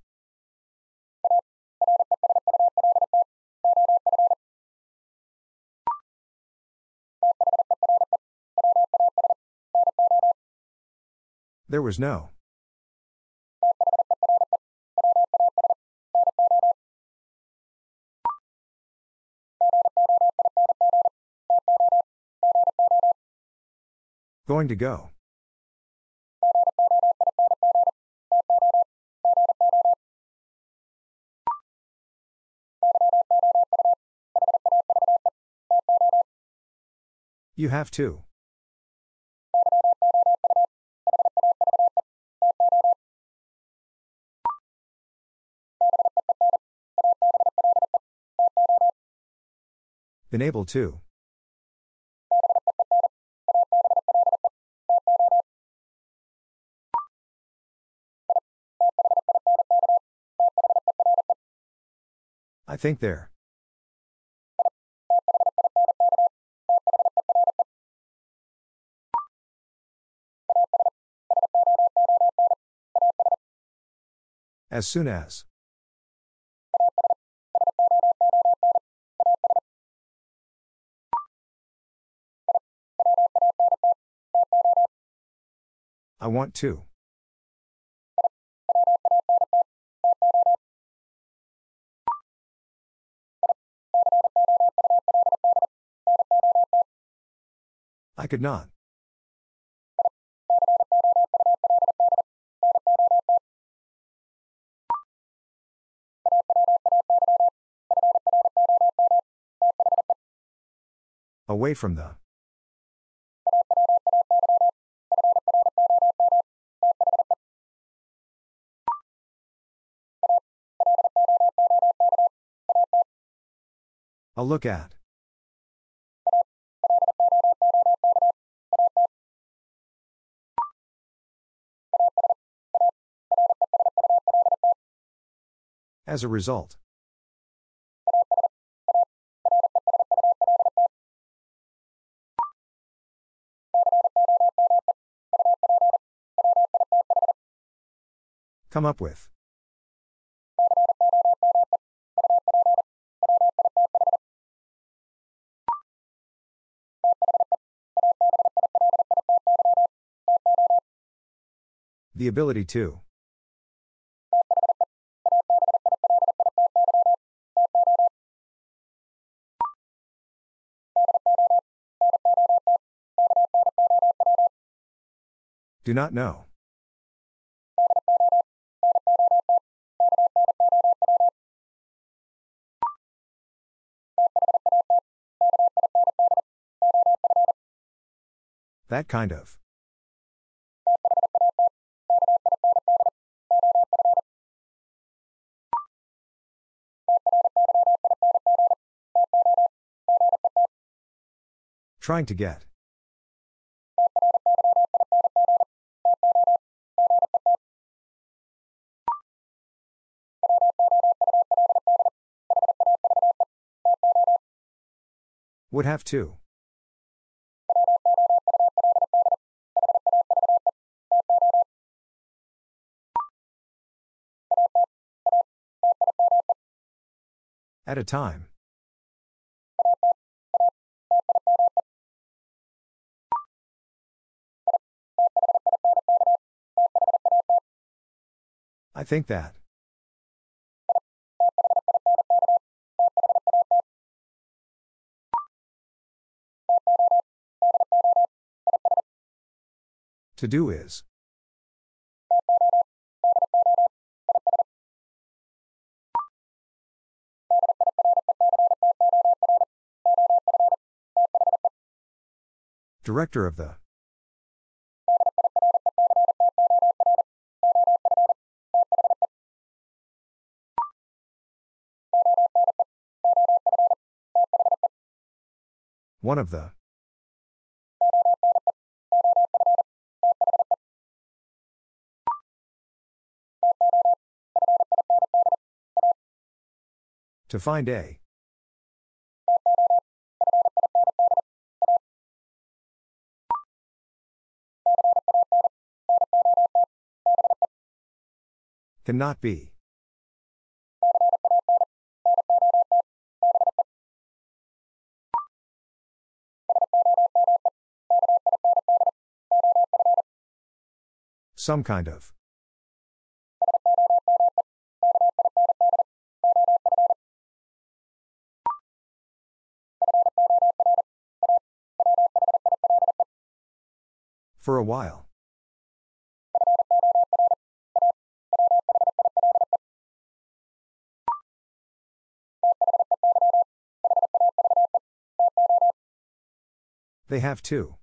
There was no. Going to go. You have to. Been able to. I think there. As soon as. I want to. I could not. Away from the. I'll look at. As a result. Come up with. The ability to. Do not know. That kind of. Trying to get. Would have to. At a time. I think that. To do is. Director of the. One of the. To find a. Cannot be. Some kind of. For a while. They have to.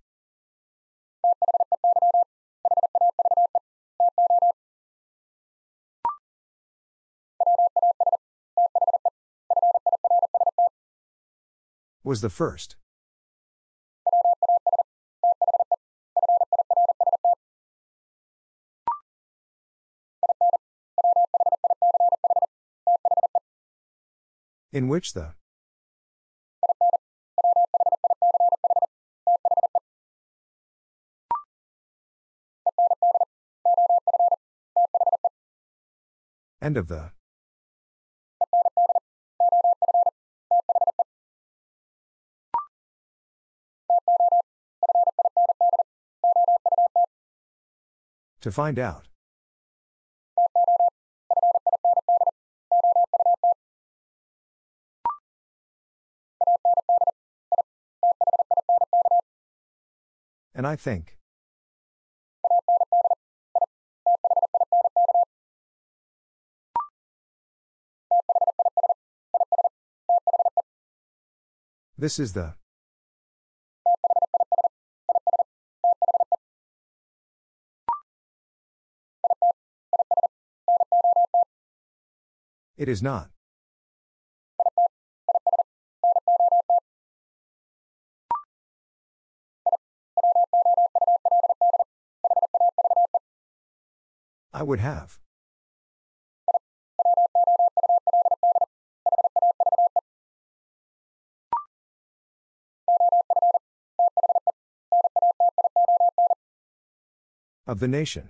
Was the first. In which the. End of the. To find out. And I think. This is the. It is not. I would have. Of the nation.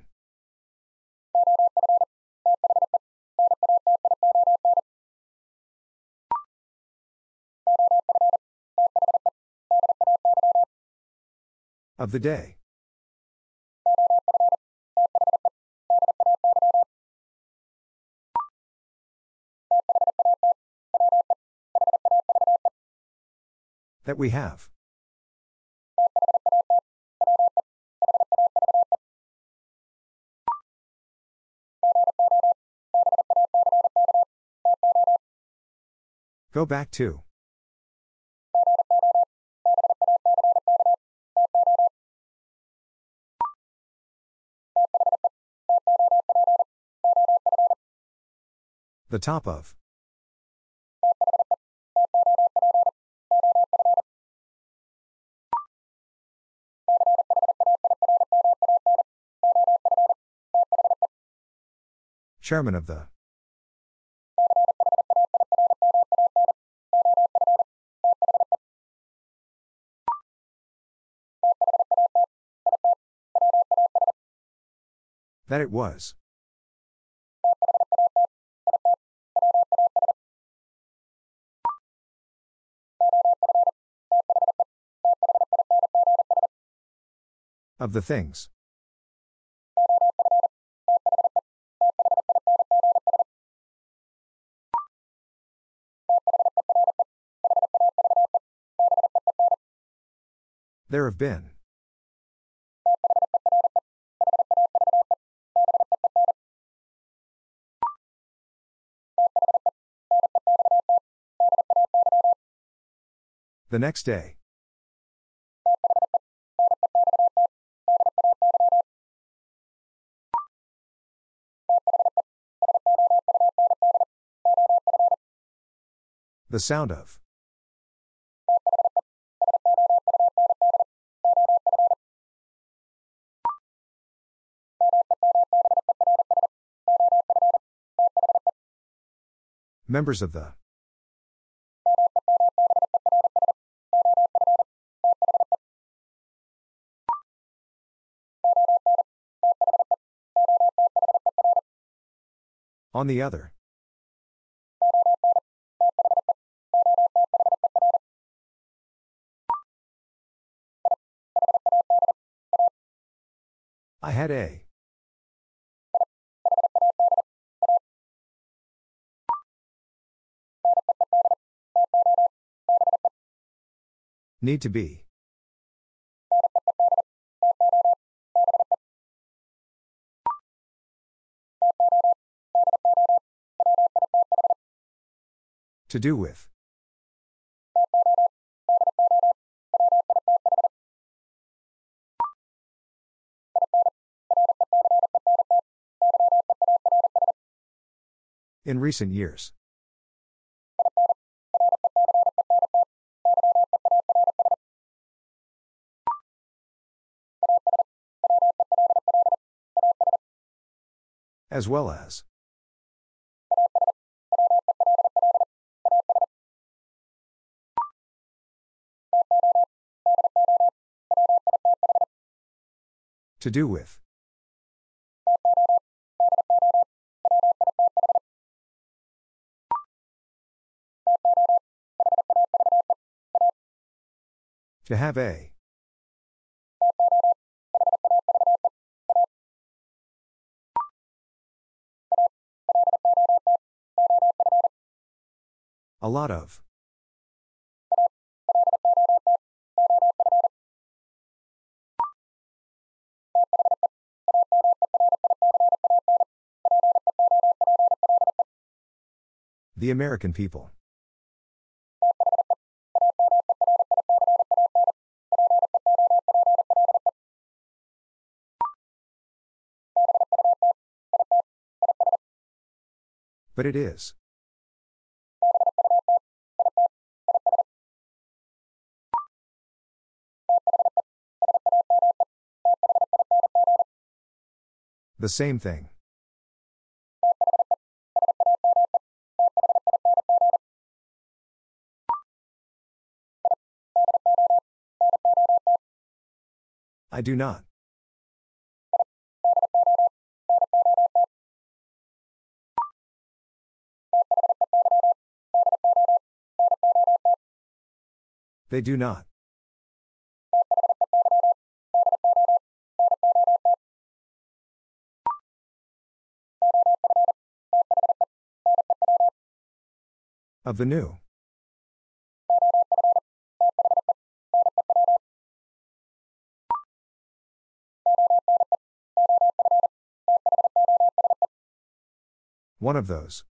Of the day. That we have. Go back to. The top of. Chairman of the. That it was. Of the things. There have been. The next day. The sound of. Members of the. On the other. I had a. Need to be. To do with. In recent years. As well as. To do with. To have a. A lot of. The American people. But it is. The same thing. I do not. They do not. Of the new. One of those.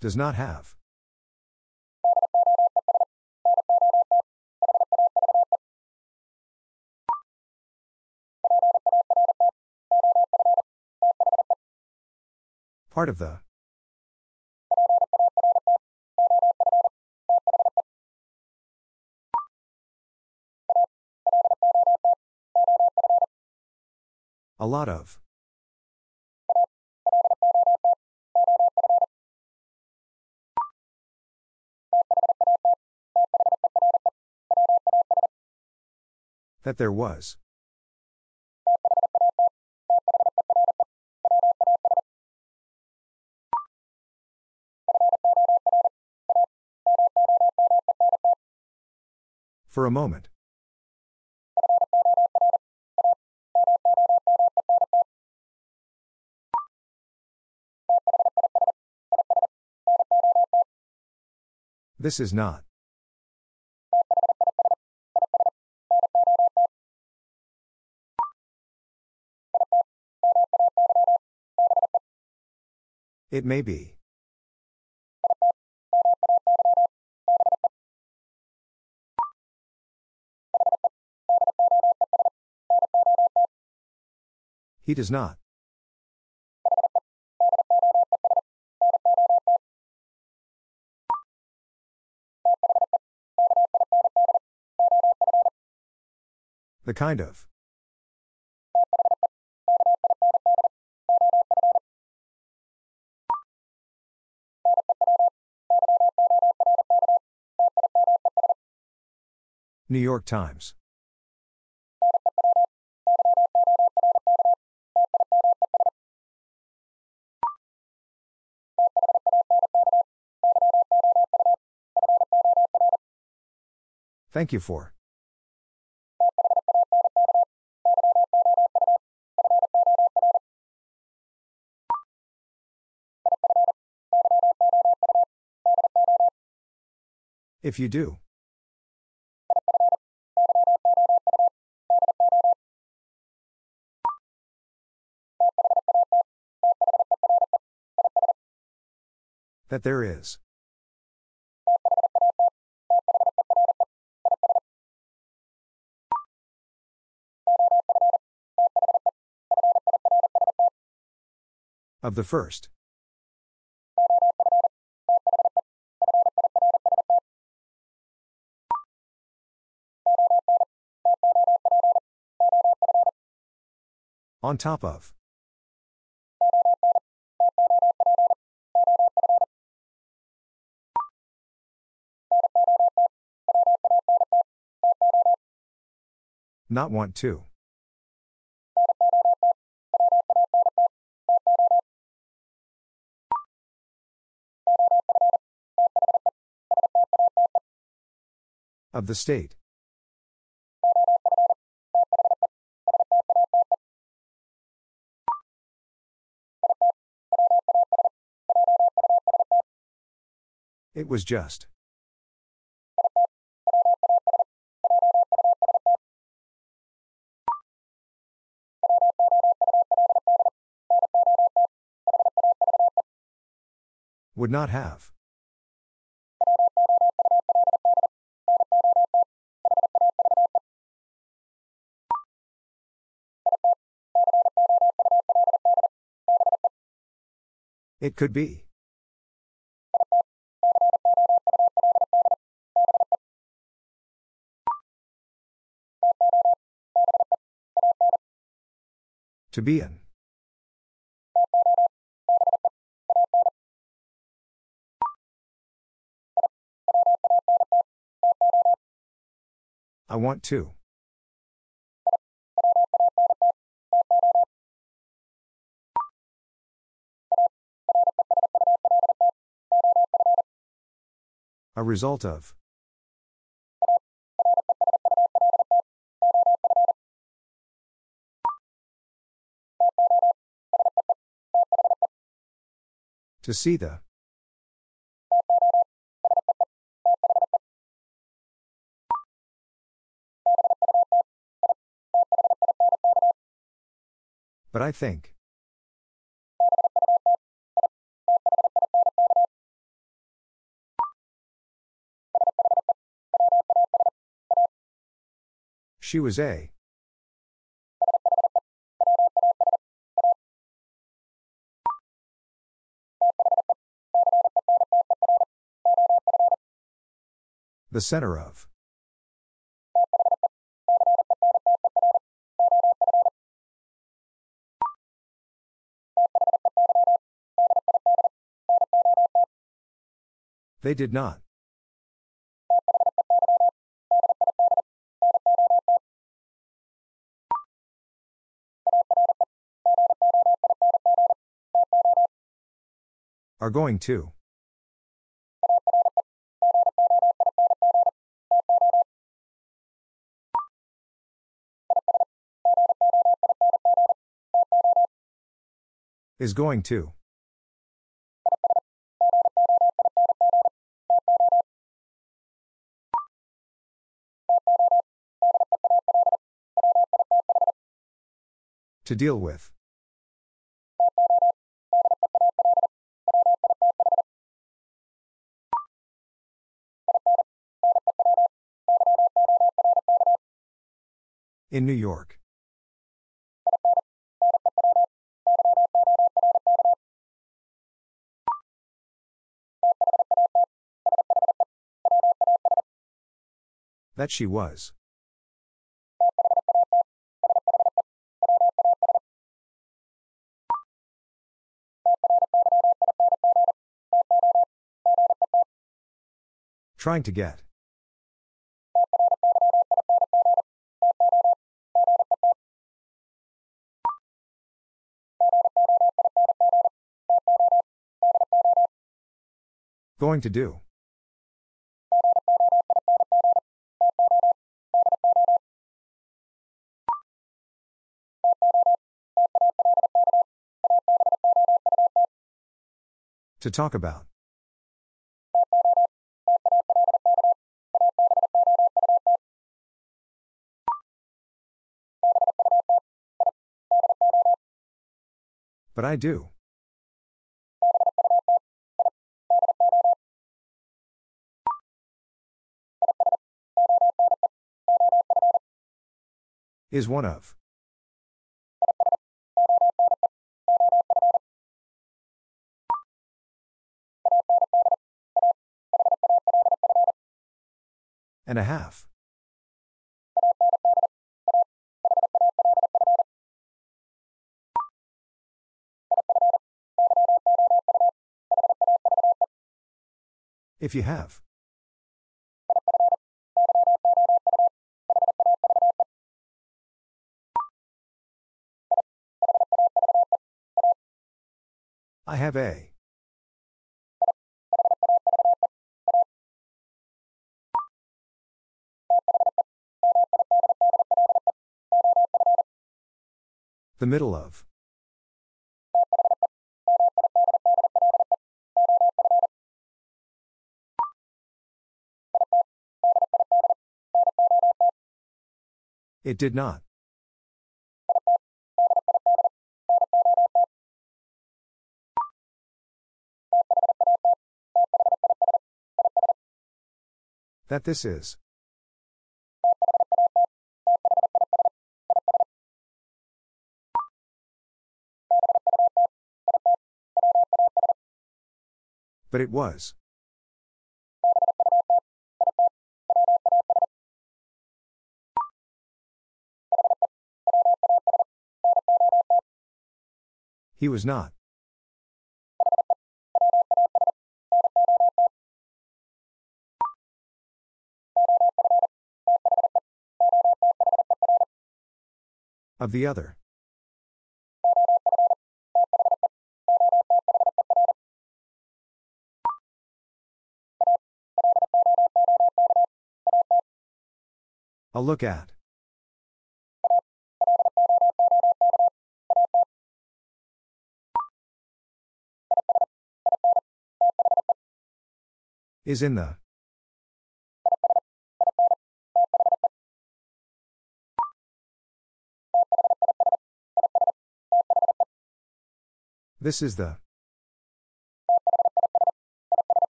Does not have. Part of the. A lot of. That there was. For a moment. This is not. It may be. He does not. The kind of. New York Times. Thank you for. If you do. That there is. Of the first. On top of. Not want to. Of the state. It was just. Would not have. It could be. To be in. I want to. A result of. To see the. But I think. She was a. The center of. They did not. Are going to. Is going to. To deal with. In New York. That she was. Trying to get. Going to do. To talk about. But I do. Is one of. And a half. If you have. I have a. The middle of. It did not. That this is. But it was. He was not. Of the other. I'll look at. Is in the. This is the.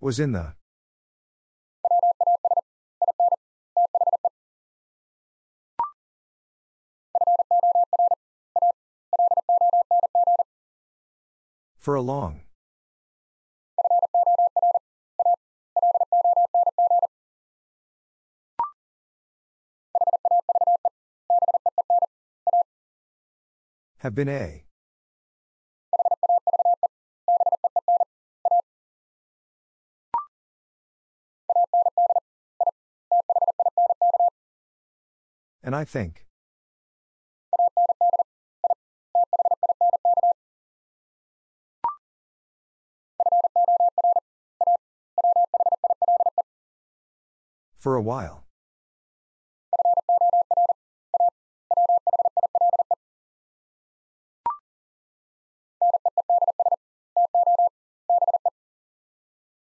Was in the. For a long. Have been a. And I think. For a while.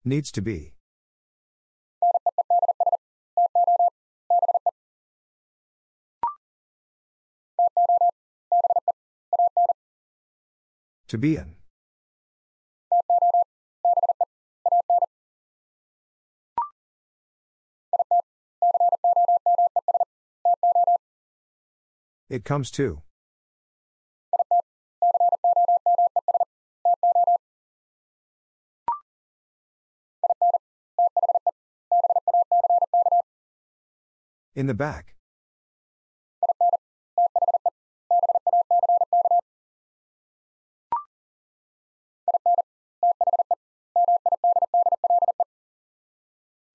Needs to be. To be in. It comes to. In the back.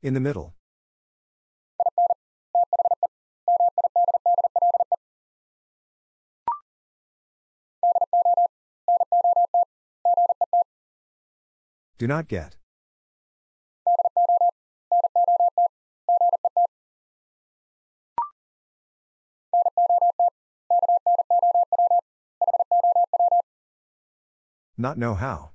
In the middle. Do not get. Not know how.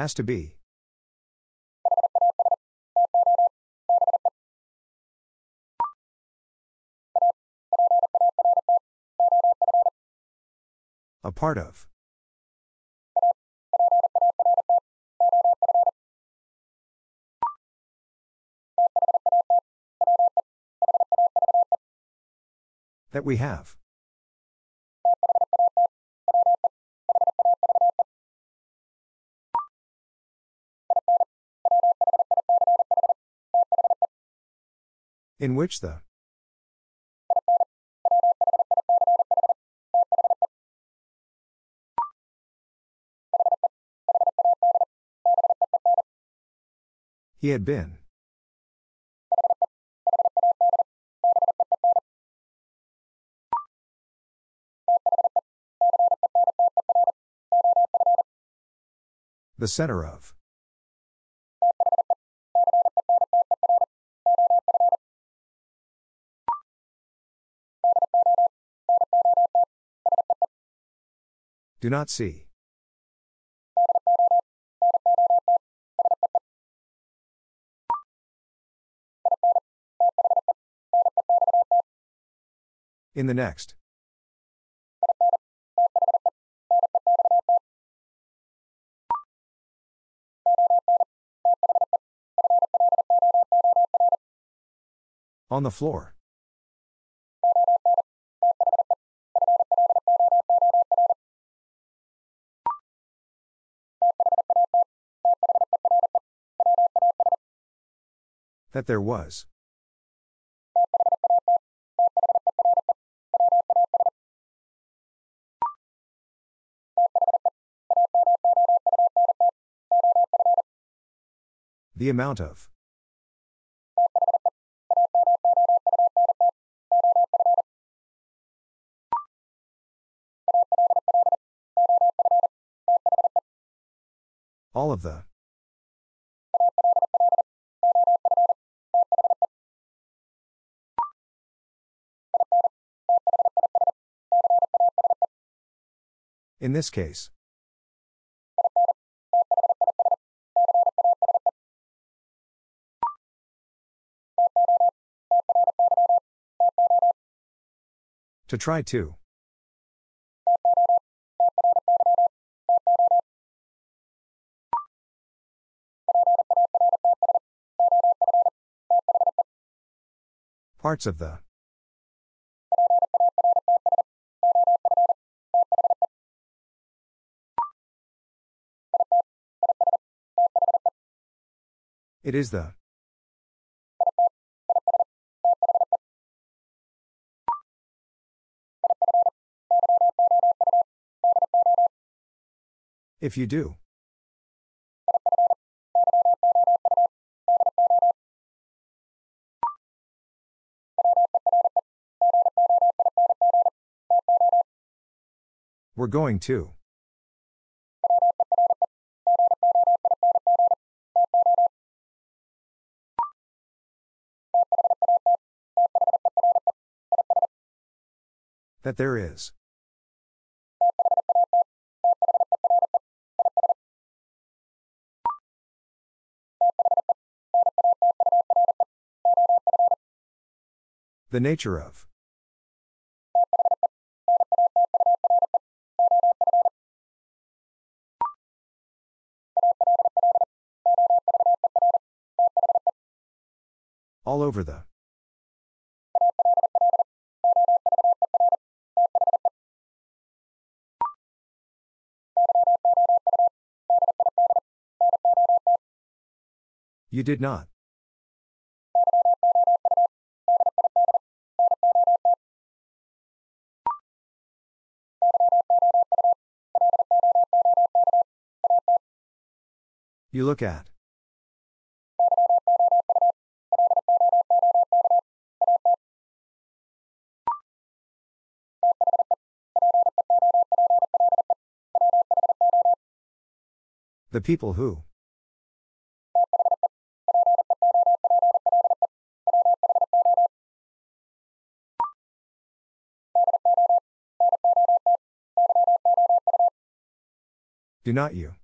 Has to be. A part of. That we have. In which the. He had been. The center of. Do not see. In the next. On the floor. That there was. The amount of. All of the. In this case. To try to. Parts of the. It is the. If you do. We're going to. That there is. The nature of. All over the. You did not. You look at. The people who. Do not you.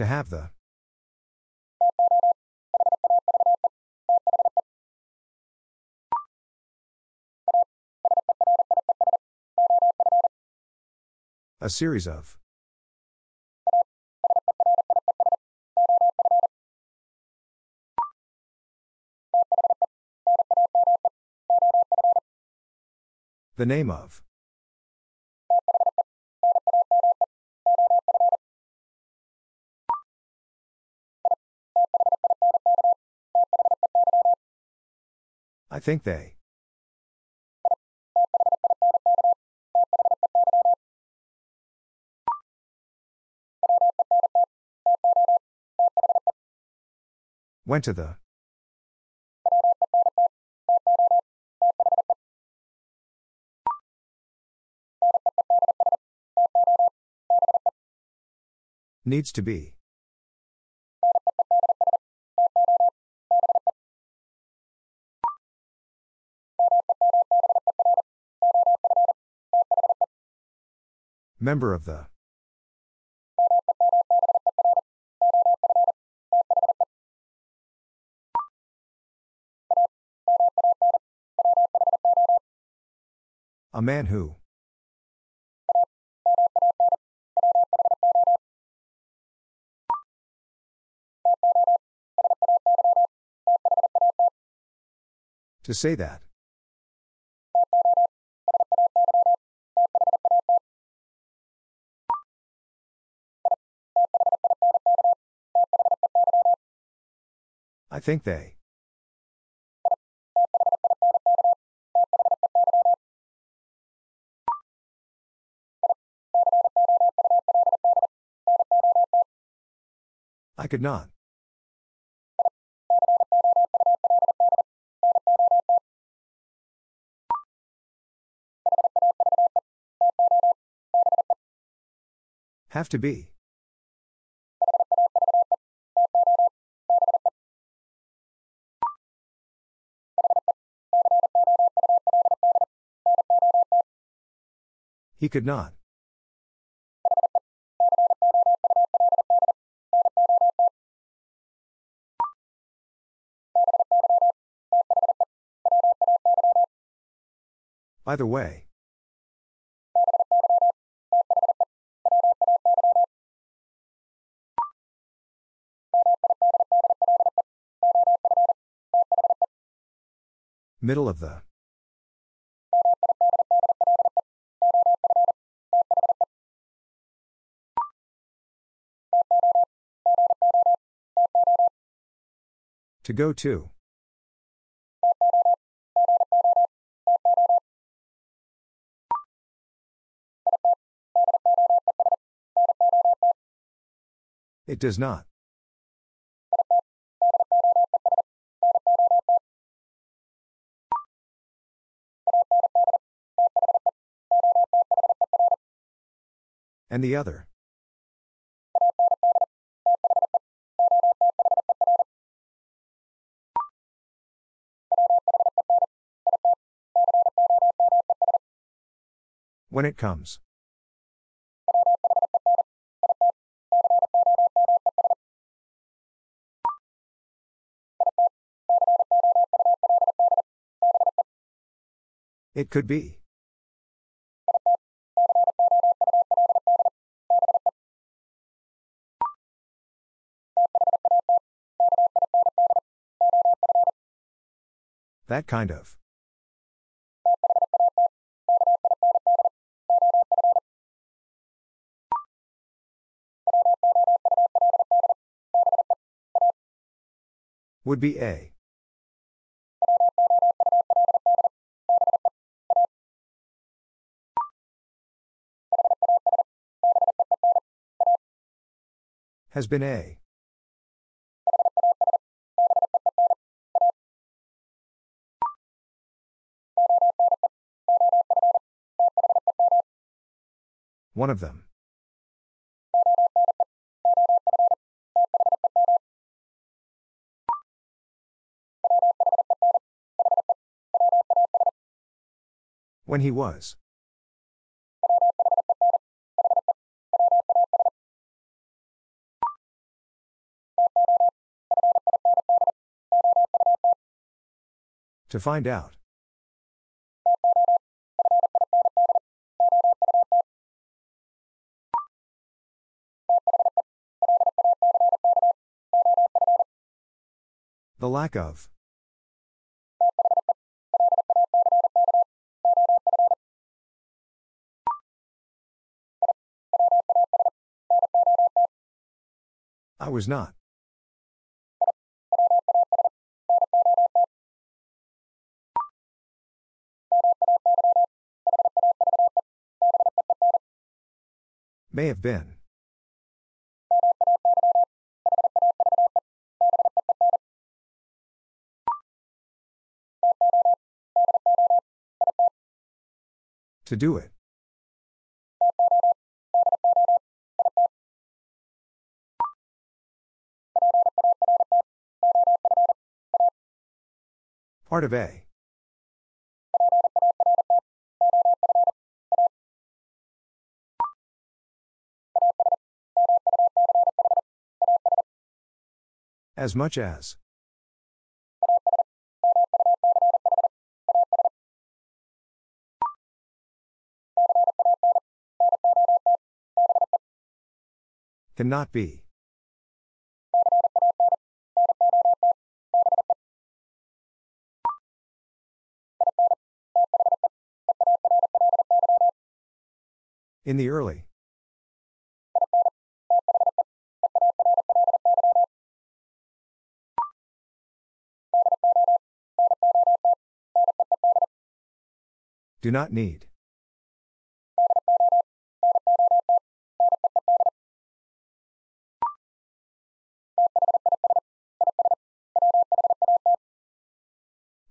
To have the. A series of. The name of. I think they. Went to the. Needs to be. Member of the. A man who. To say that. I think they. I could not. Have to be. He could not. By the way. Middle of the. To go to. It does not. And the other. When it comes. It could be. That kind of. Would be a. Has been a. One of them. When he was. To find out. The lack of. I was not. May have been. To do it. Part of A. As much as. Cannot be. In the early. Do not need.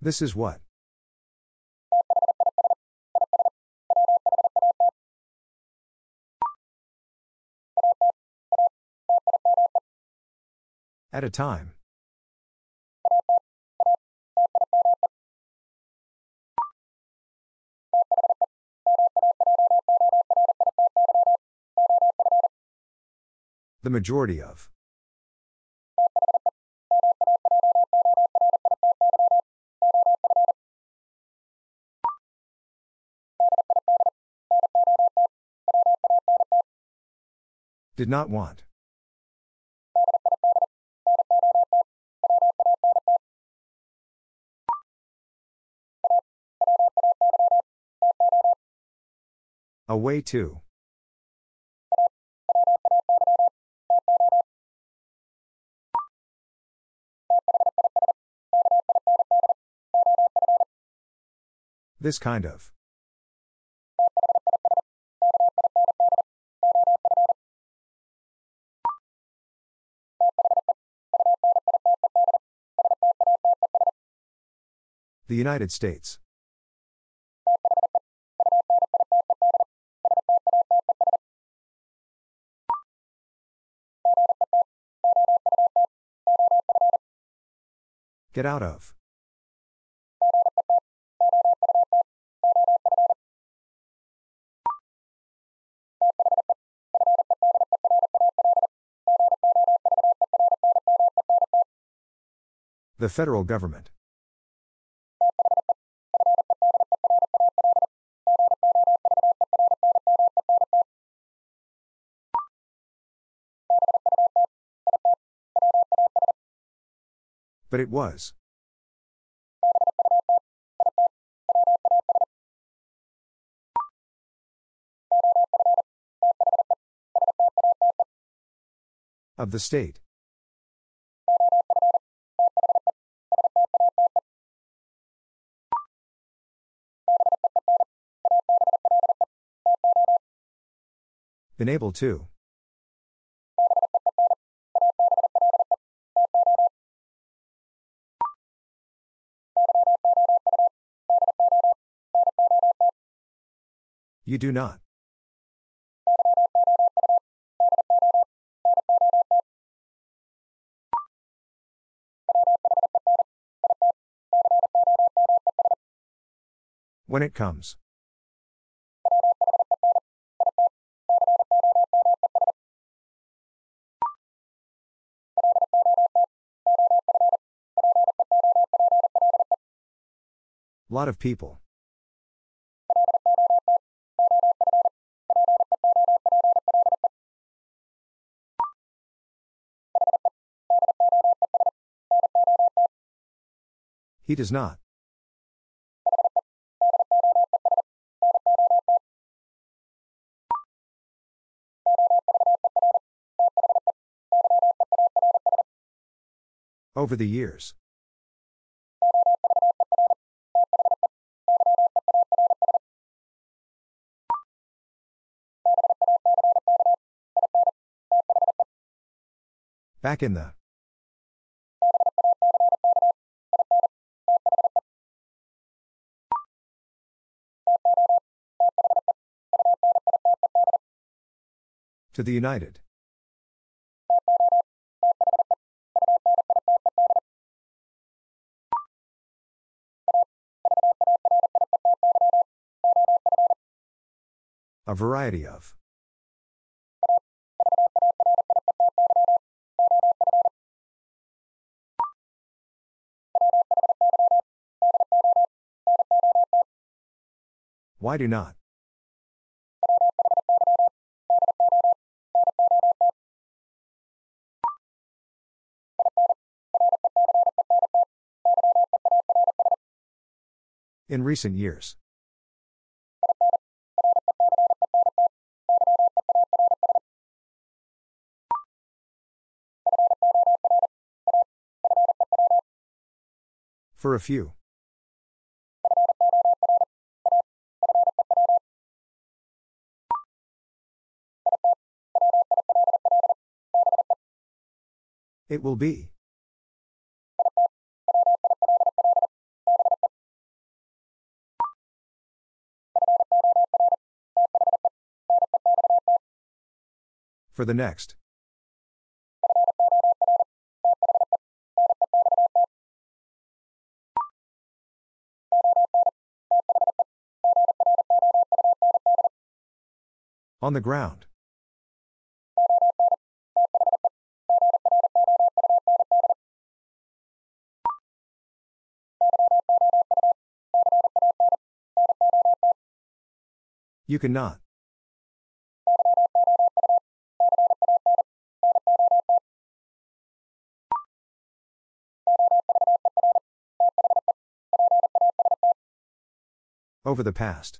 This is what. At a time. The majority of. Did not want. A way to. This kind of. The United States. Get out of. The federal government. But it was. Of the state. Been able to. You do not. When it comes. Lot of people. He does not. Over the years. Back in the. To the United. A variety of. Why do not? In recent years. For a few. It will be. For the next. On the ground. You cannot. Over the past.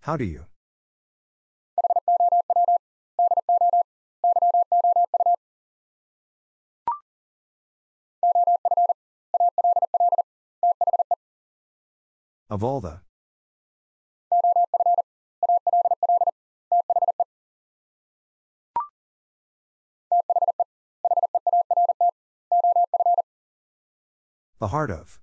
How do you? Of all the. The heart of.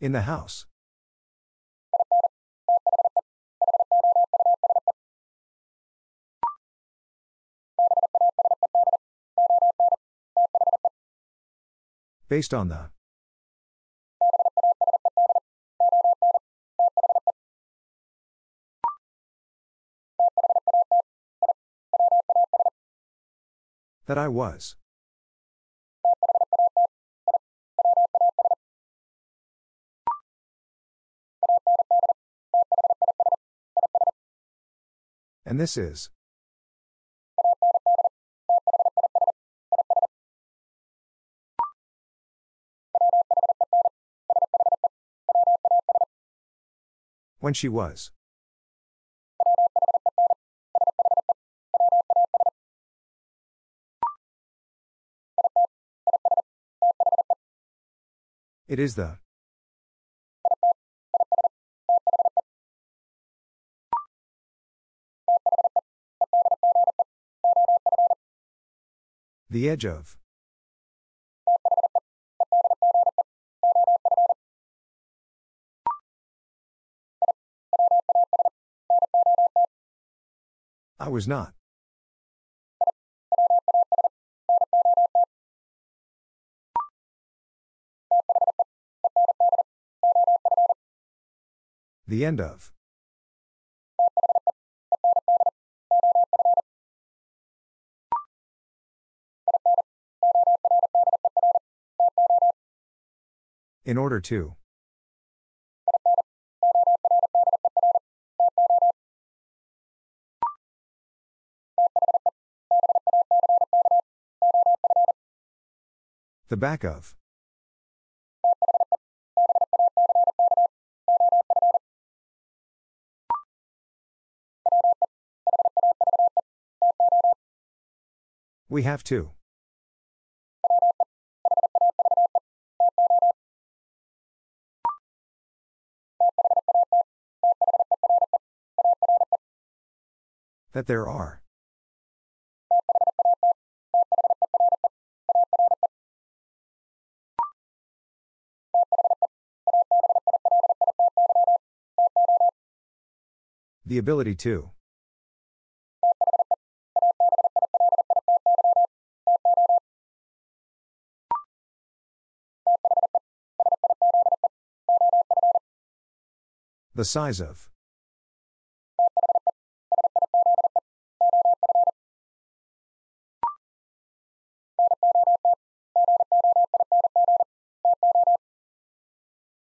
In the house. Based on the. That I was. And this is. When she was. It is the. The edge of. I was not. The end of. In order to. The back of. We have to. That there are. The ability to. The size of.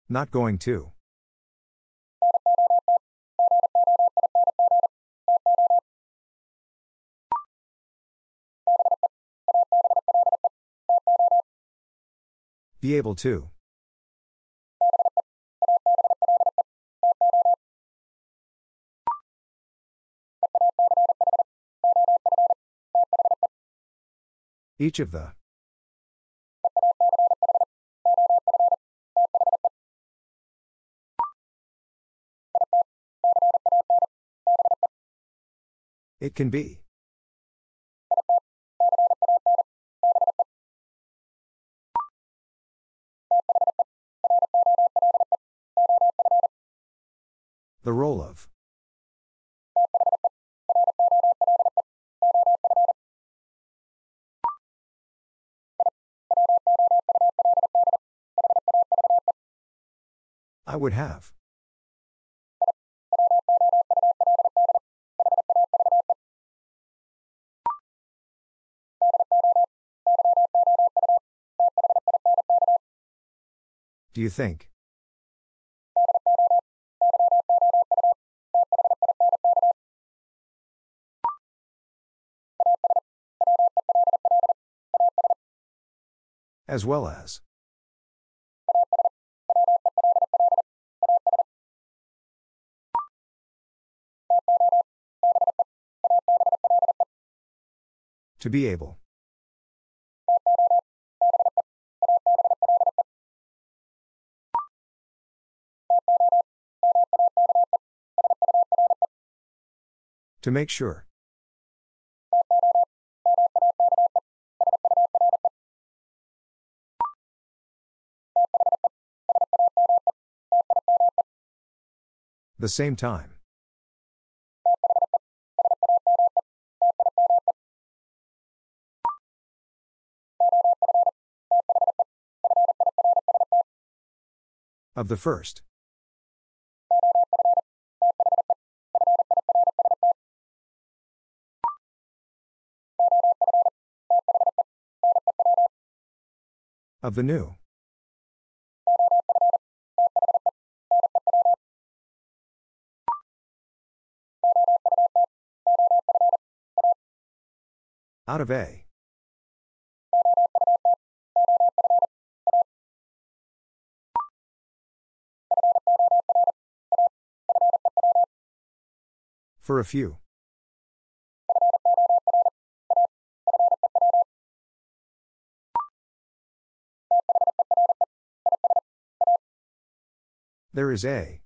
Not going to. Be able to. Each of the. It can be. The role of. I would have. Do you think? As well as. To be able. To make sure. The same time. Of the first. Of the new. Out of a. For a few. There is a.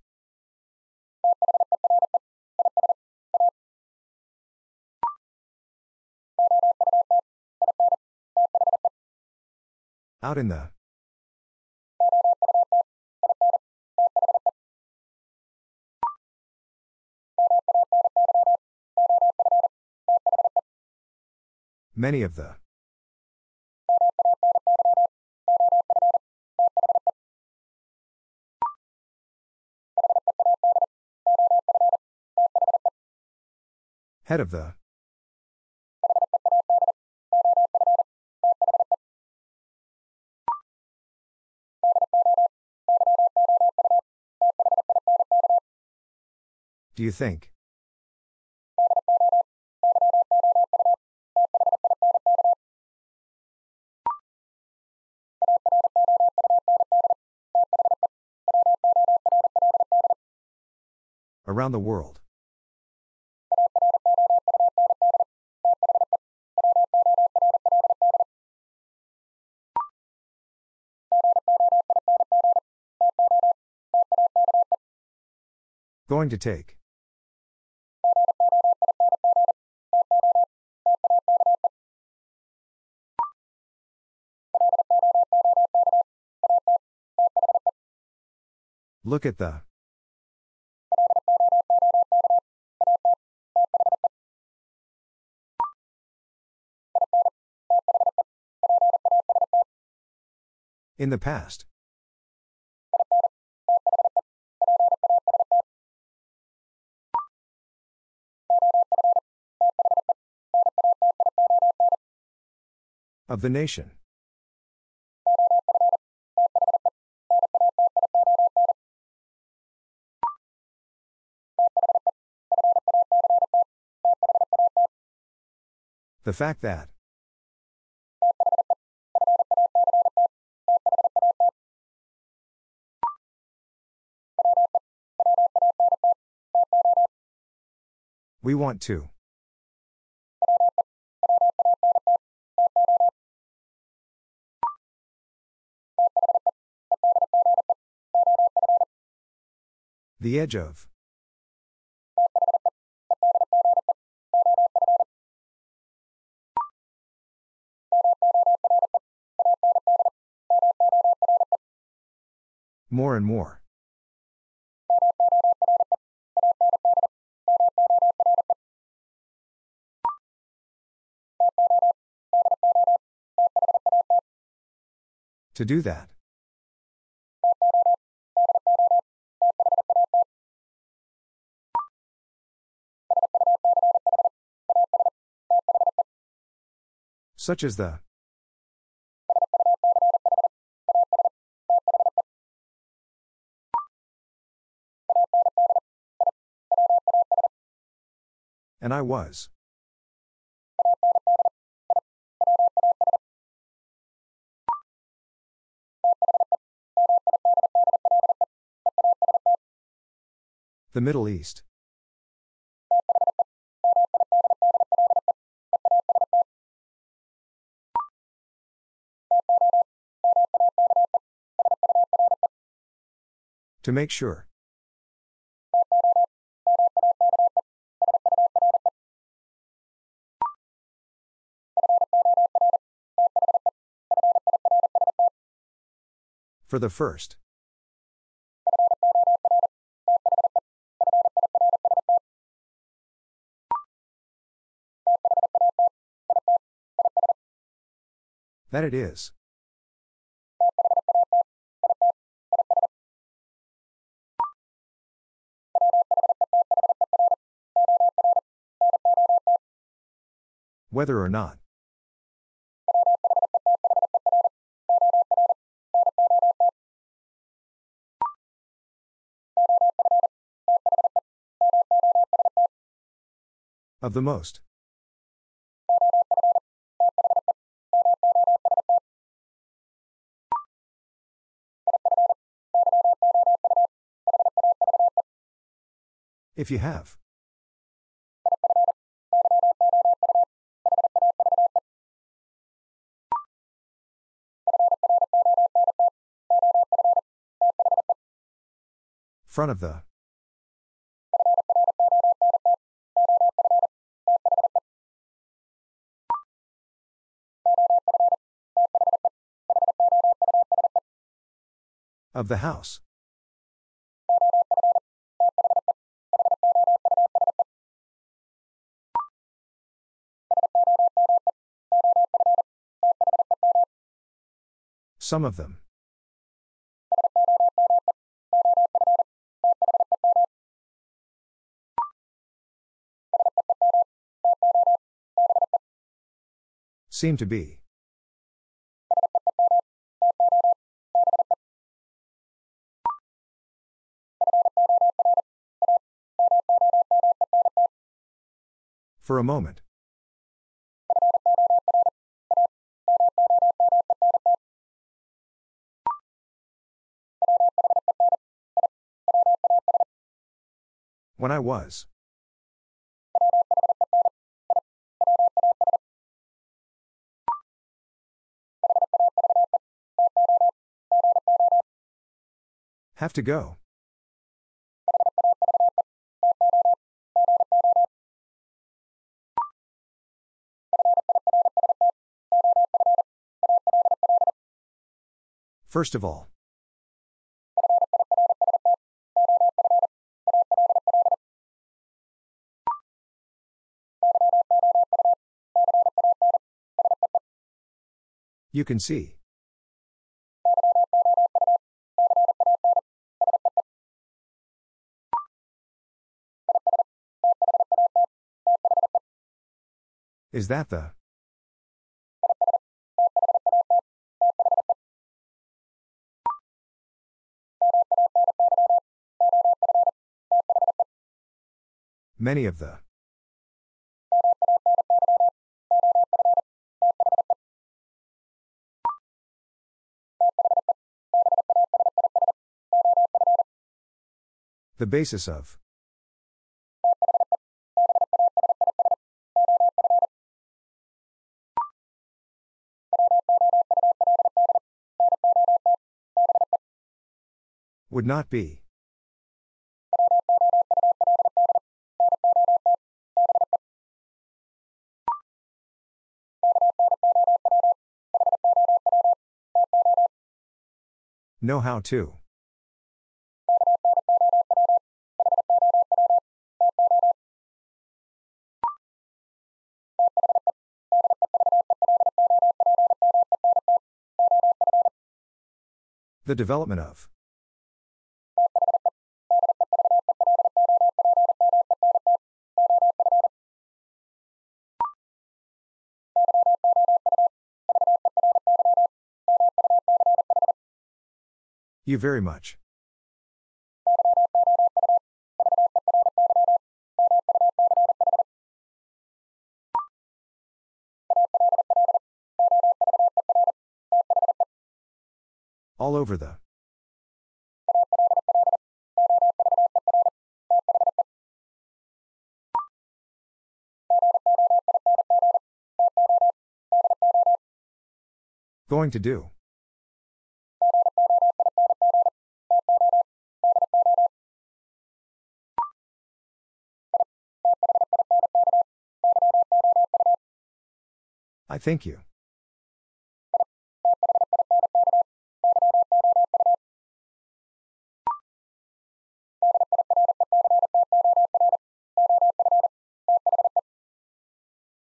Out in the. Many of the. Head of the. Do you think? Around the world. Going to take. Look at the. In the past. Of the nation. The fact that. We want to. The edge of. More and more. To do that. Such as the. And I was. The Middle East. To make sure. For the first. That it is. Whether or not. Of the most. If you have. Front of the. Of the house. Some of them. Seem to be. For a moment. When I was. Have to go. First of all. You can see. Is that the? Many of the. The basis of. Would not be. Know how to. The development of. You very much. All over the. Going to do. I thank you.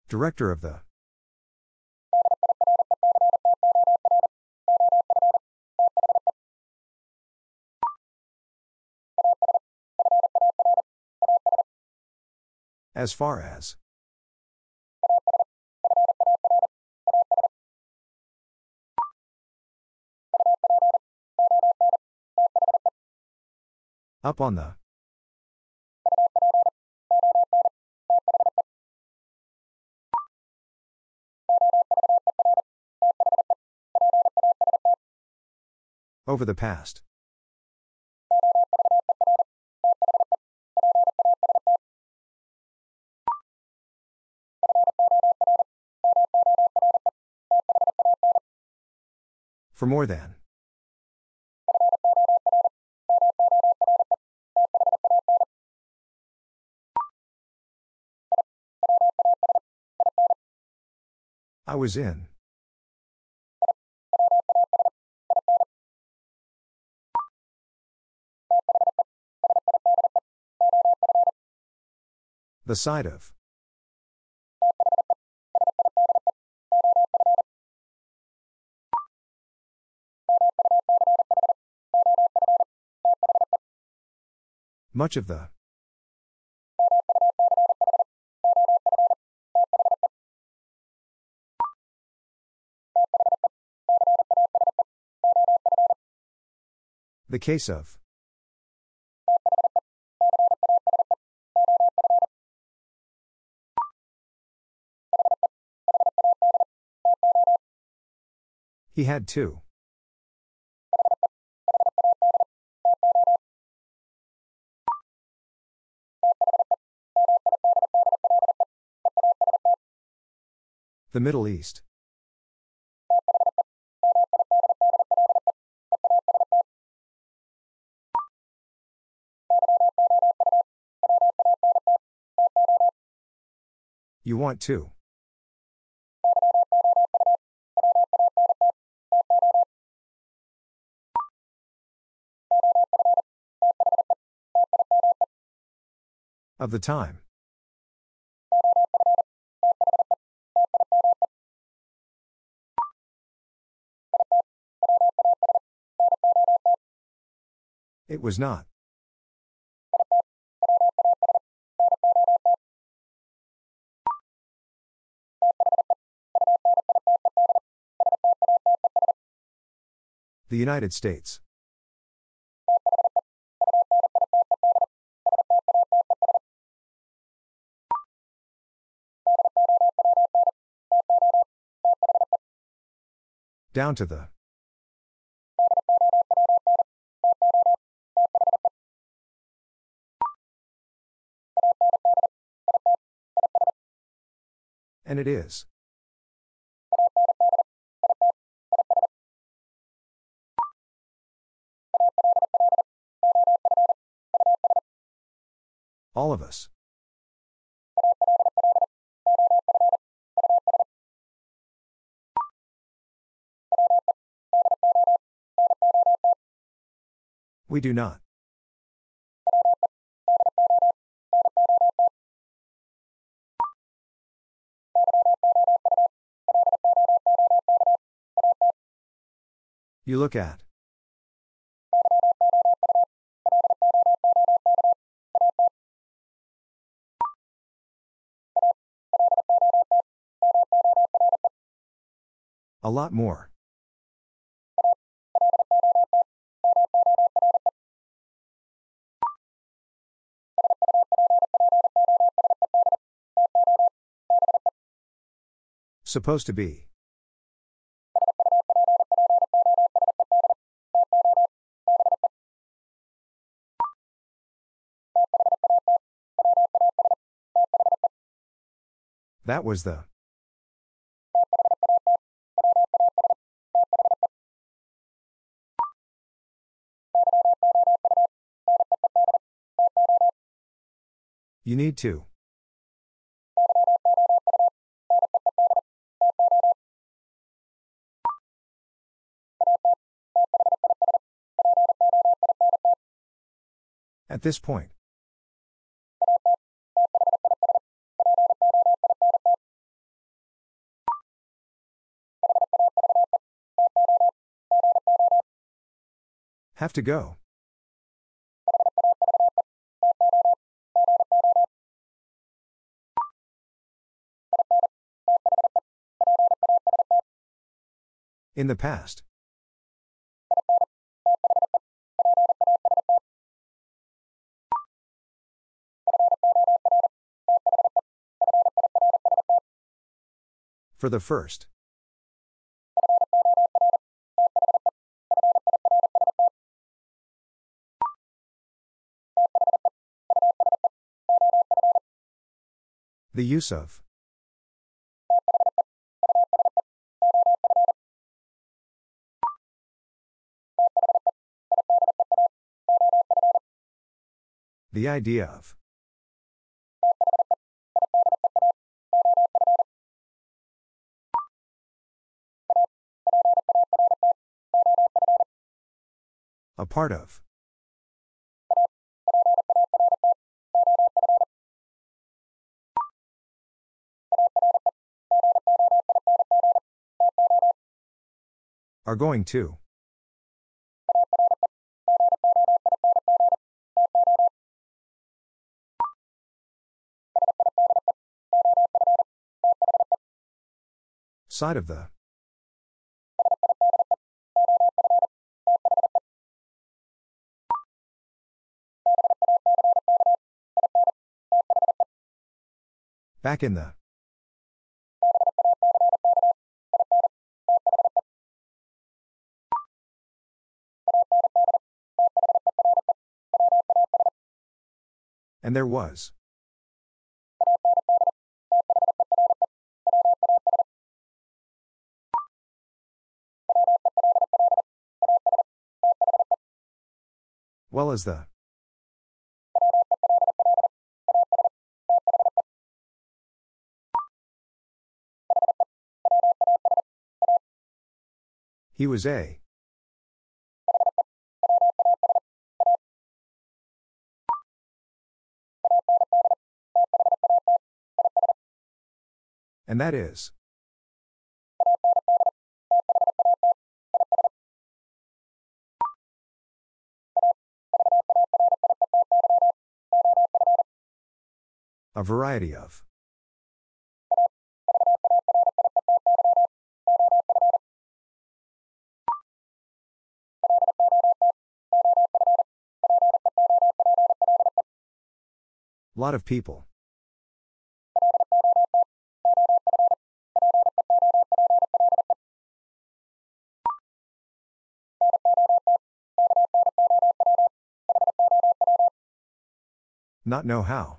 Director of the. As far as. Up on the. Over the past. For more than. I was in. The side of. Much of the. The case of. He had two. The Middle East. You want to. Of the time. It was not. The United States. Down to the. And it is. All of us. We do not. You look at. A lot more. Supposed to be. That was the. You need to. At this point. Have to go. In the past. For the first. The use of. The idea of. A part of. Are going to. Side of the. Back in the. And there was. Well as the. He was a. And that is. A variety of. Lot of people. Not know how.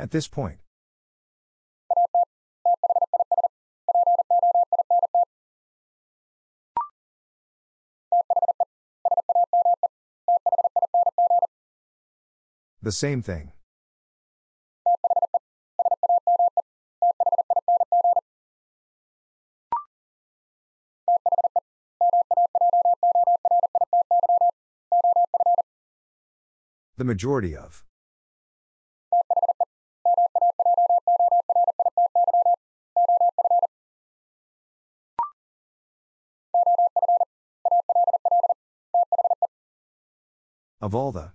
At this point. The same thing. The majority of. Of all the.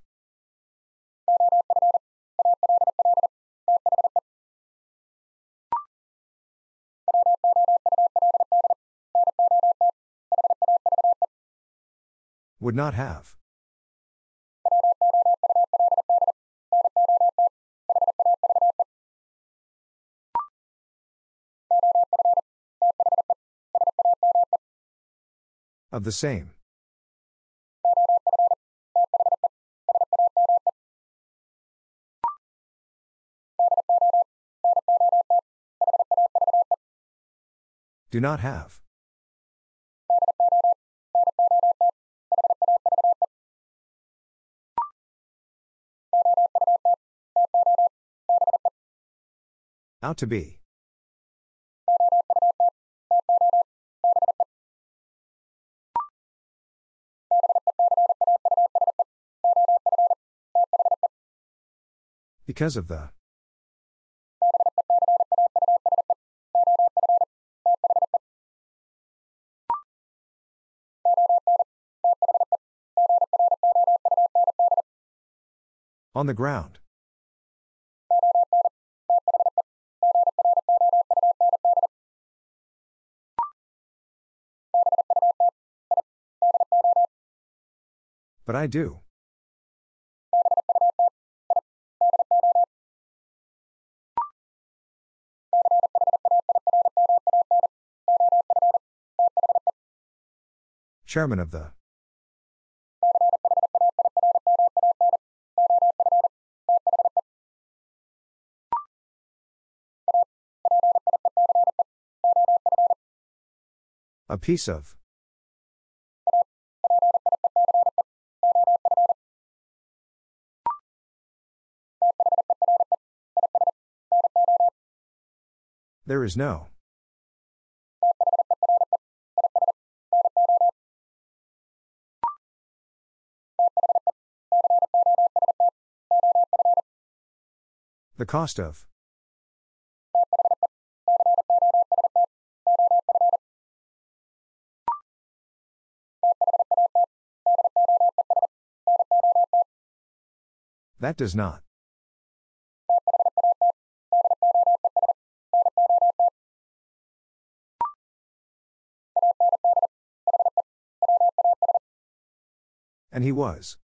Would not have. Of the same. Do not have. Out to be. Because of the. On the ground. But I do. Chairman of the. A piece of. There is no. The cost of. That does not. And he was.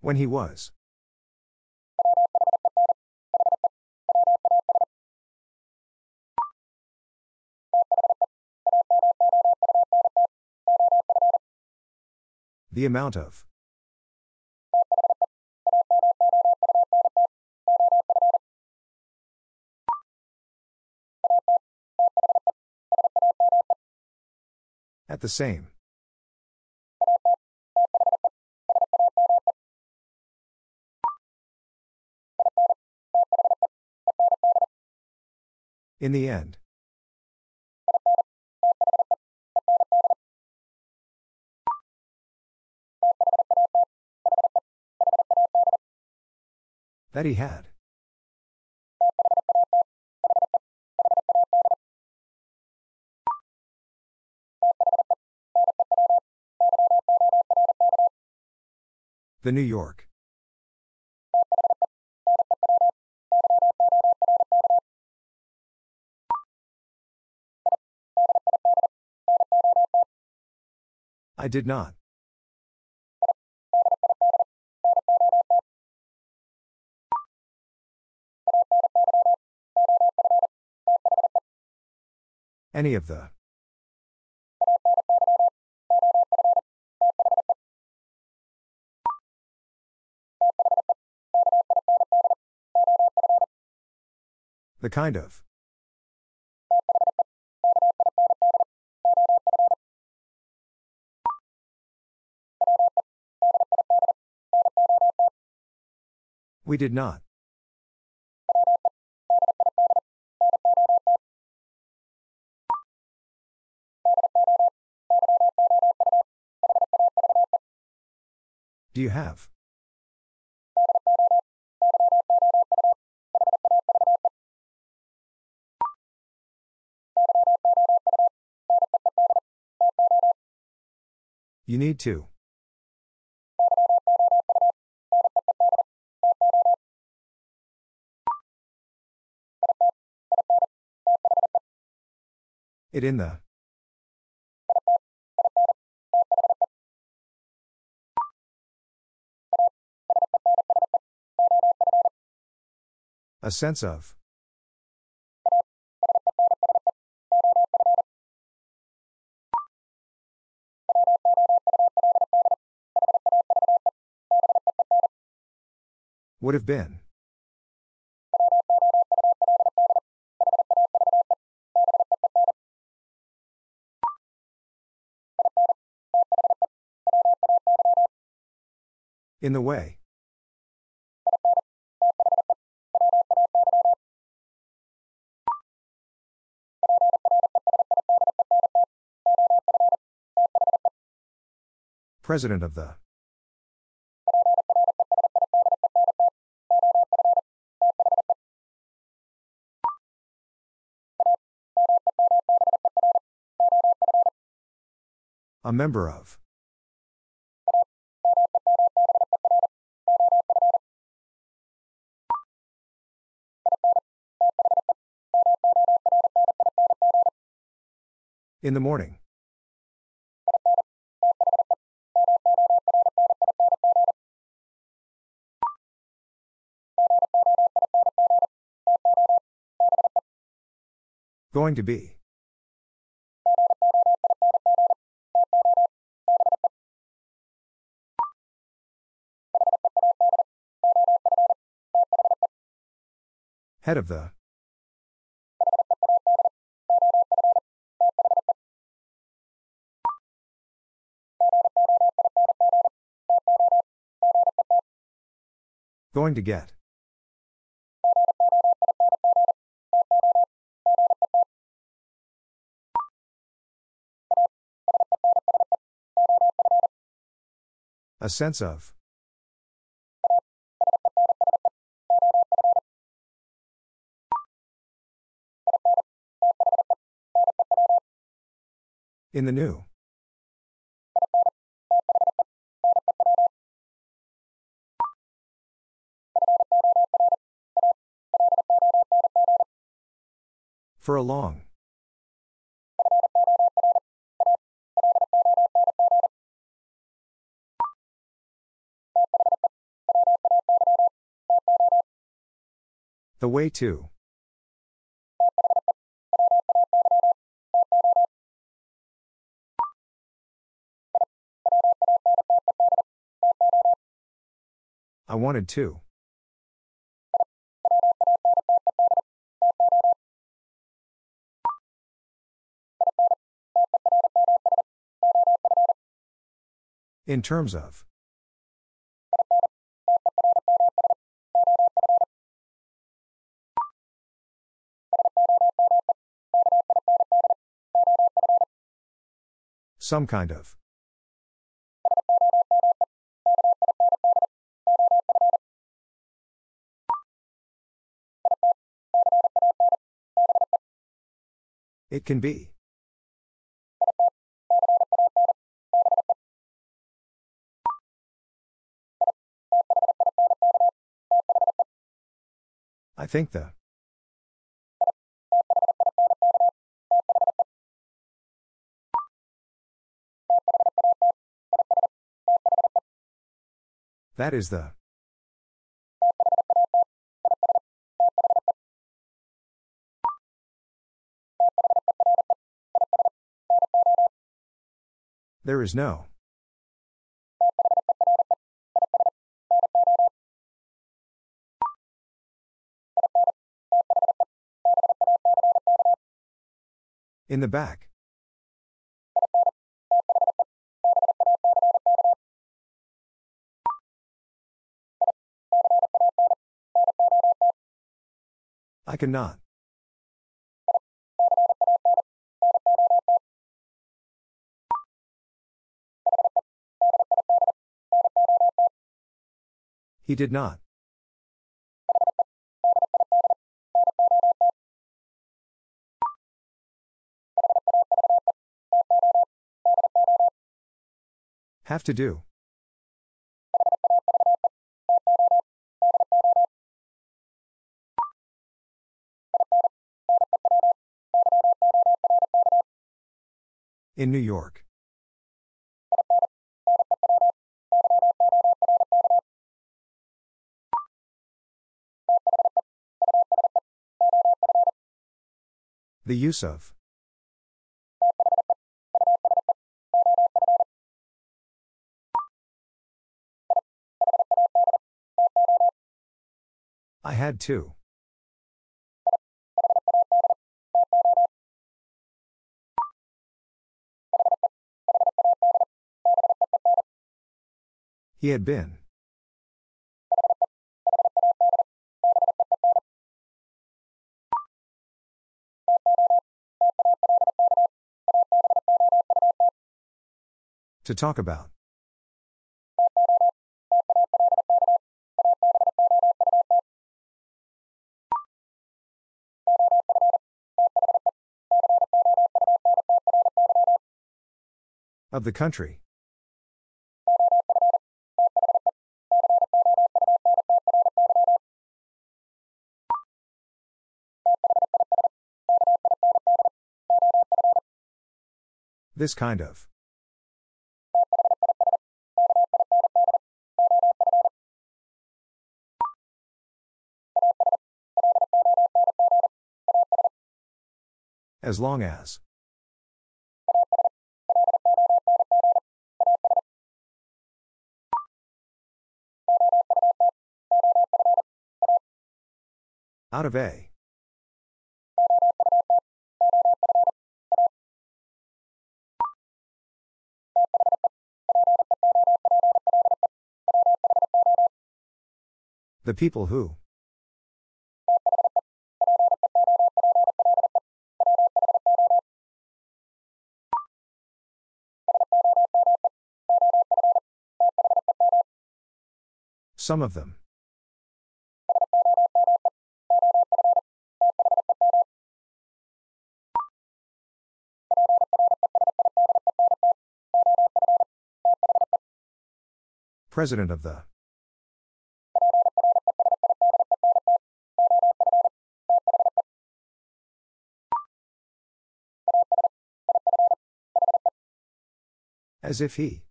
When he was. The amount of. At the same. In the end. That he had. The New York. I did not. Any of the. The kind of. We did not. Do you have? You need to. It in the. A sense of. Would have been. In the way. President of the. A member of. In the morning. Going to be. Head of the. Going to get. A sense of. In the new. For a long. The way to. I wanted to. In terms of. Some kind of. It can be. I think the. That is the. There is no. In the back. I cannot. He did not. Have to do. In New York. The use of. I had to. He had been. To talk about. Of the country. This kind of. As long as. Out of a. The people who. Some of them. President of the. As if he.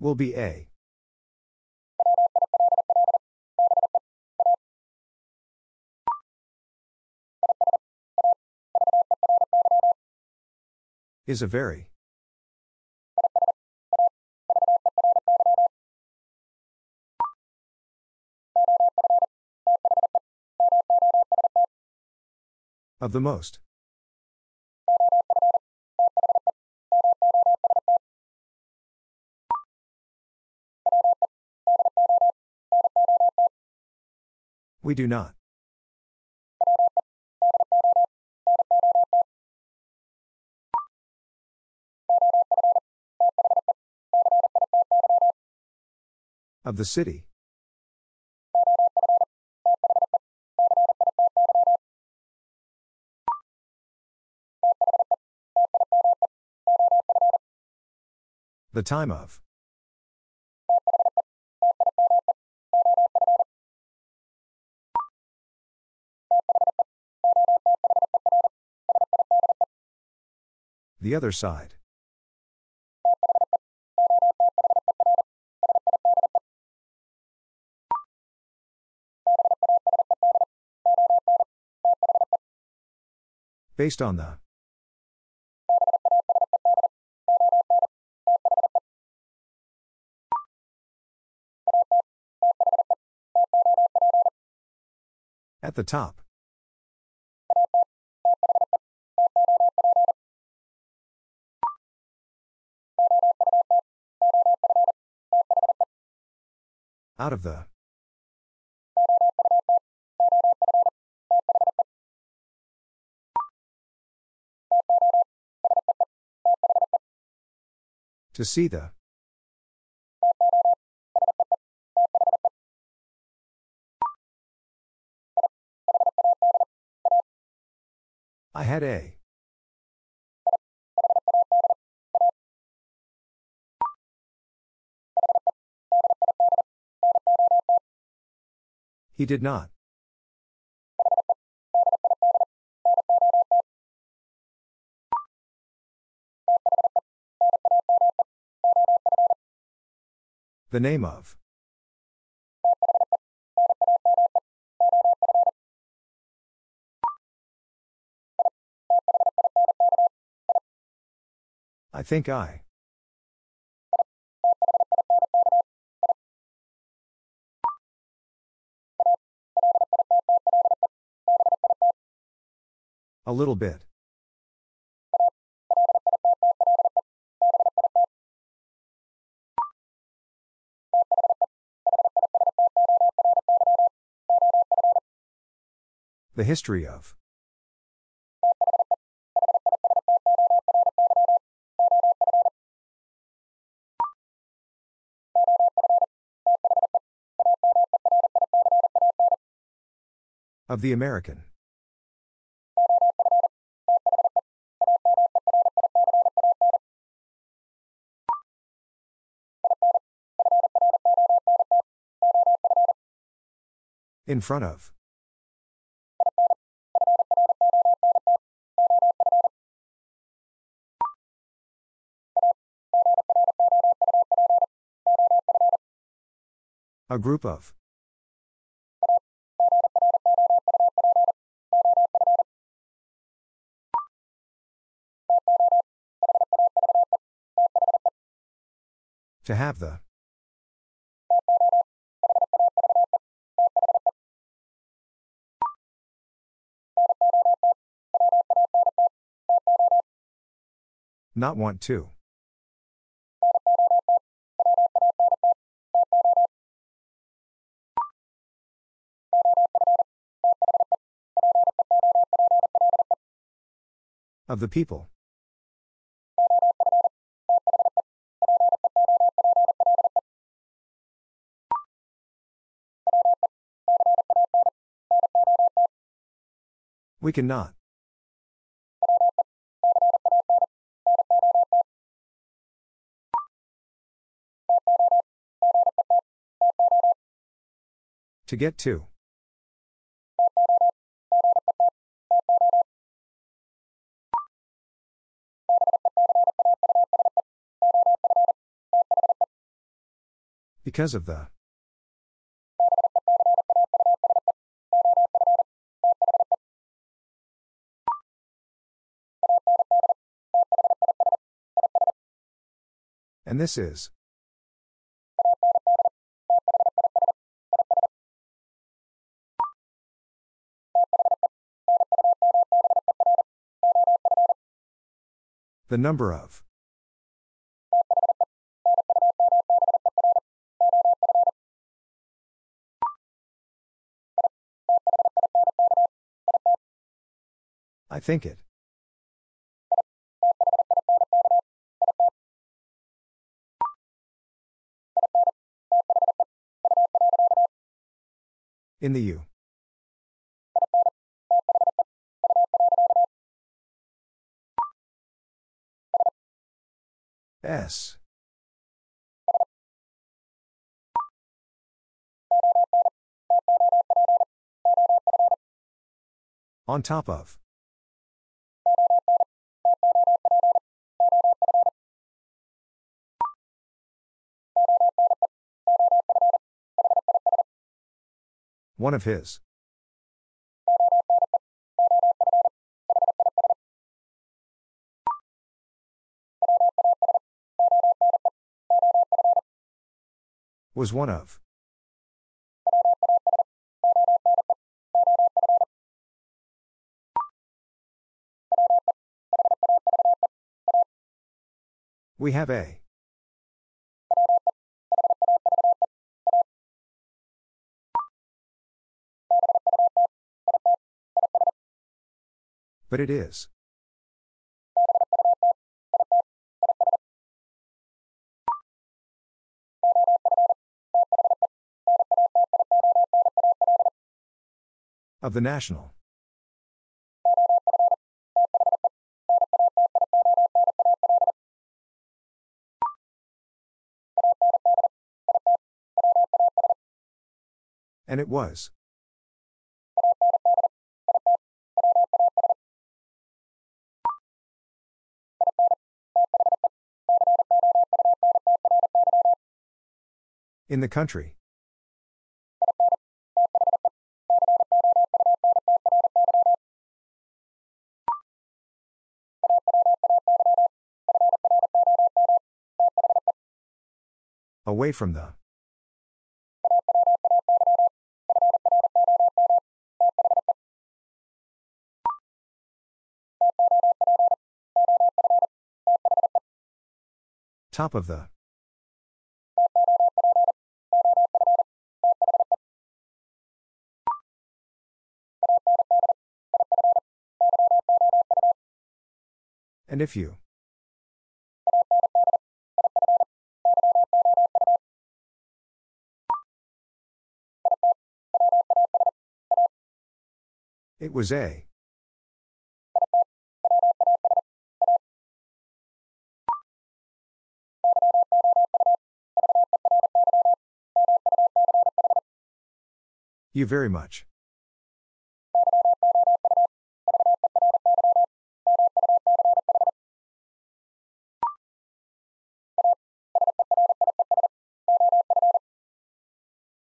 Will be a. Is a very. Of the most. We do not. Of the city. The time of. The other side. Based on the. At the top. Out of the. To see the. I had a. He did not. The name of. I think I. A little bit. The history of. Of the American. In front of. A group of. To have the. Not want to. Of the people. We cannot. To get to. Because of the. And this is. The number of. I think it. In the U. S. On top of. One of his. Was one of. We have a. But it is. Of the national. And it was. In the country. Away from the. Top of the. And if you. It was a. You very much.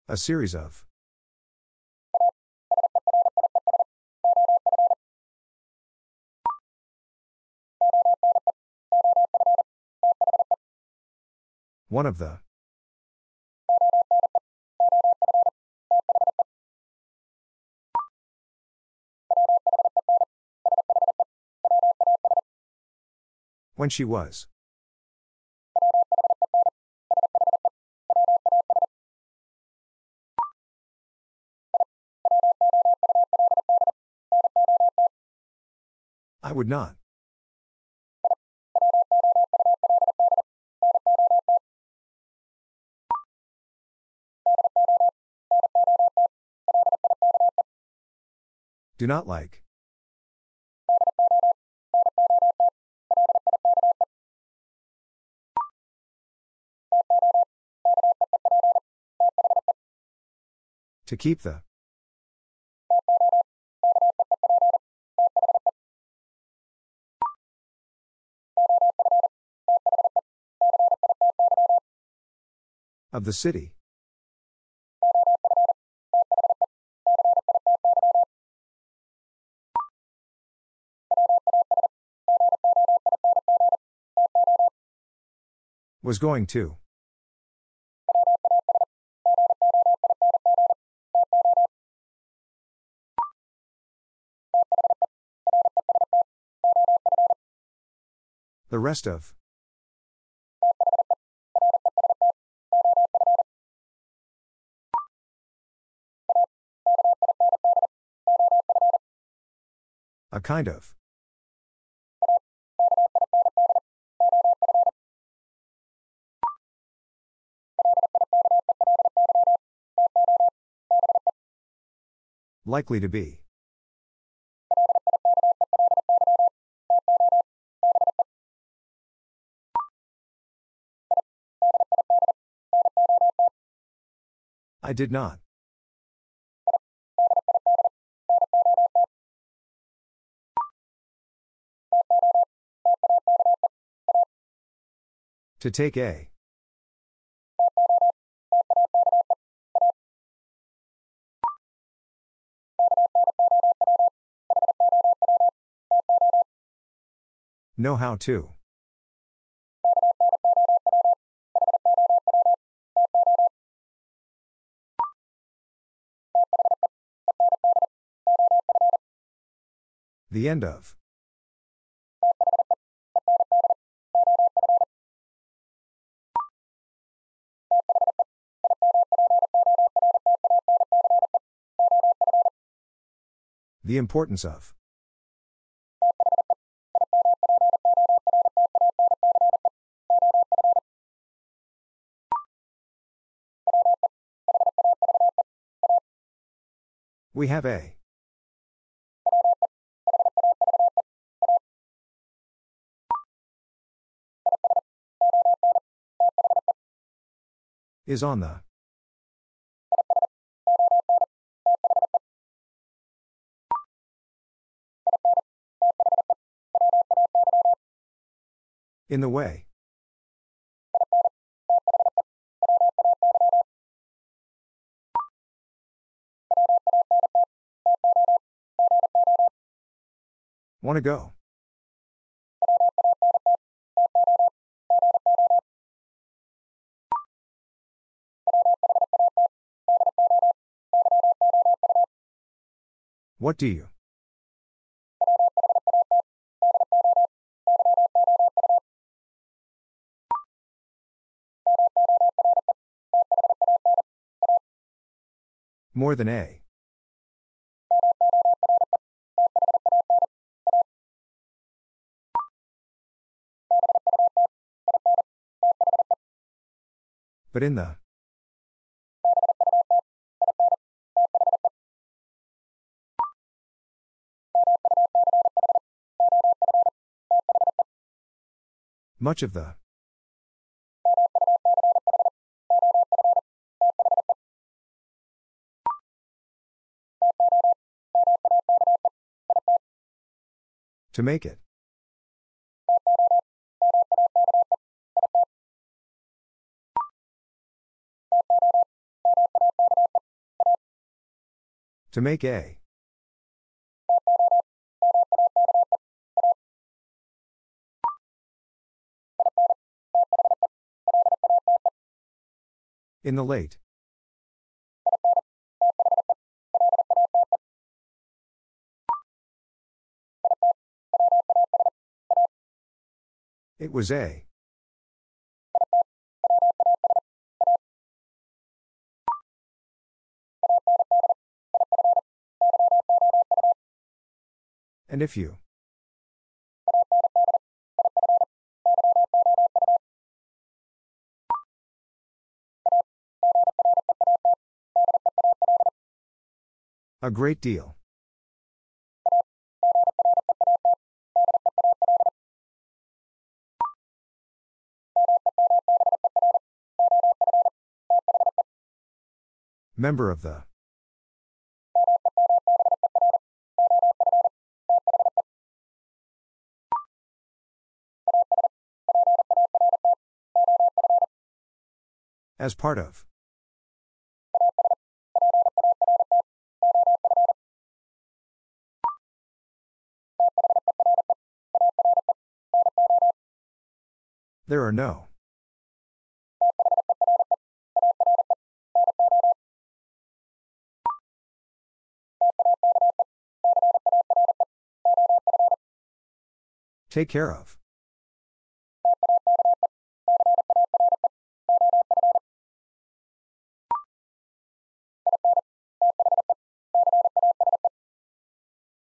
A series of. One of the. When she was. I would not. Do not like. To keep the. Of the city. Was going to. The rest of. A kind of. Likely to be. I did not. To take a. Know how to. The end of. The importance of. We have a. Is on the. In the way. Want to go. What do you? More than a. But in the. Much of the. To make it. To make a. In the late. It was a. And if you. A great deal. Member of the. As part of. There are no. Take care of.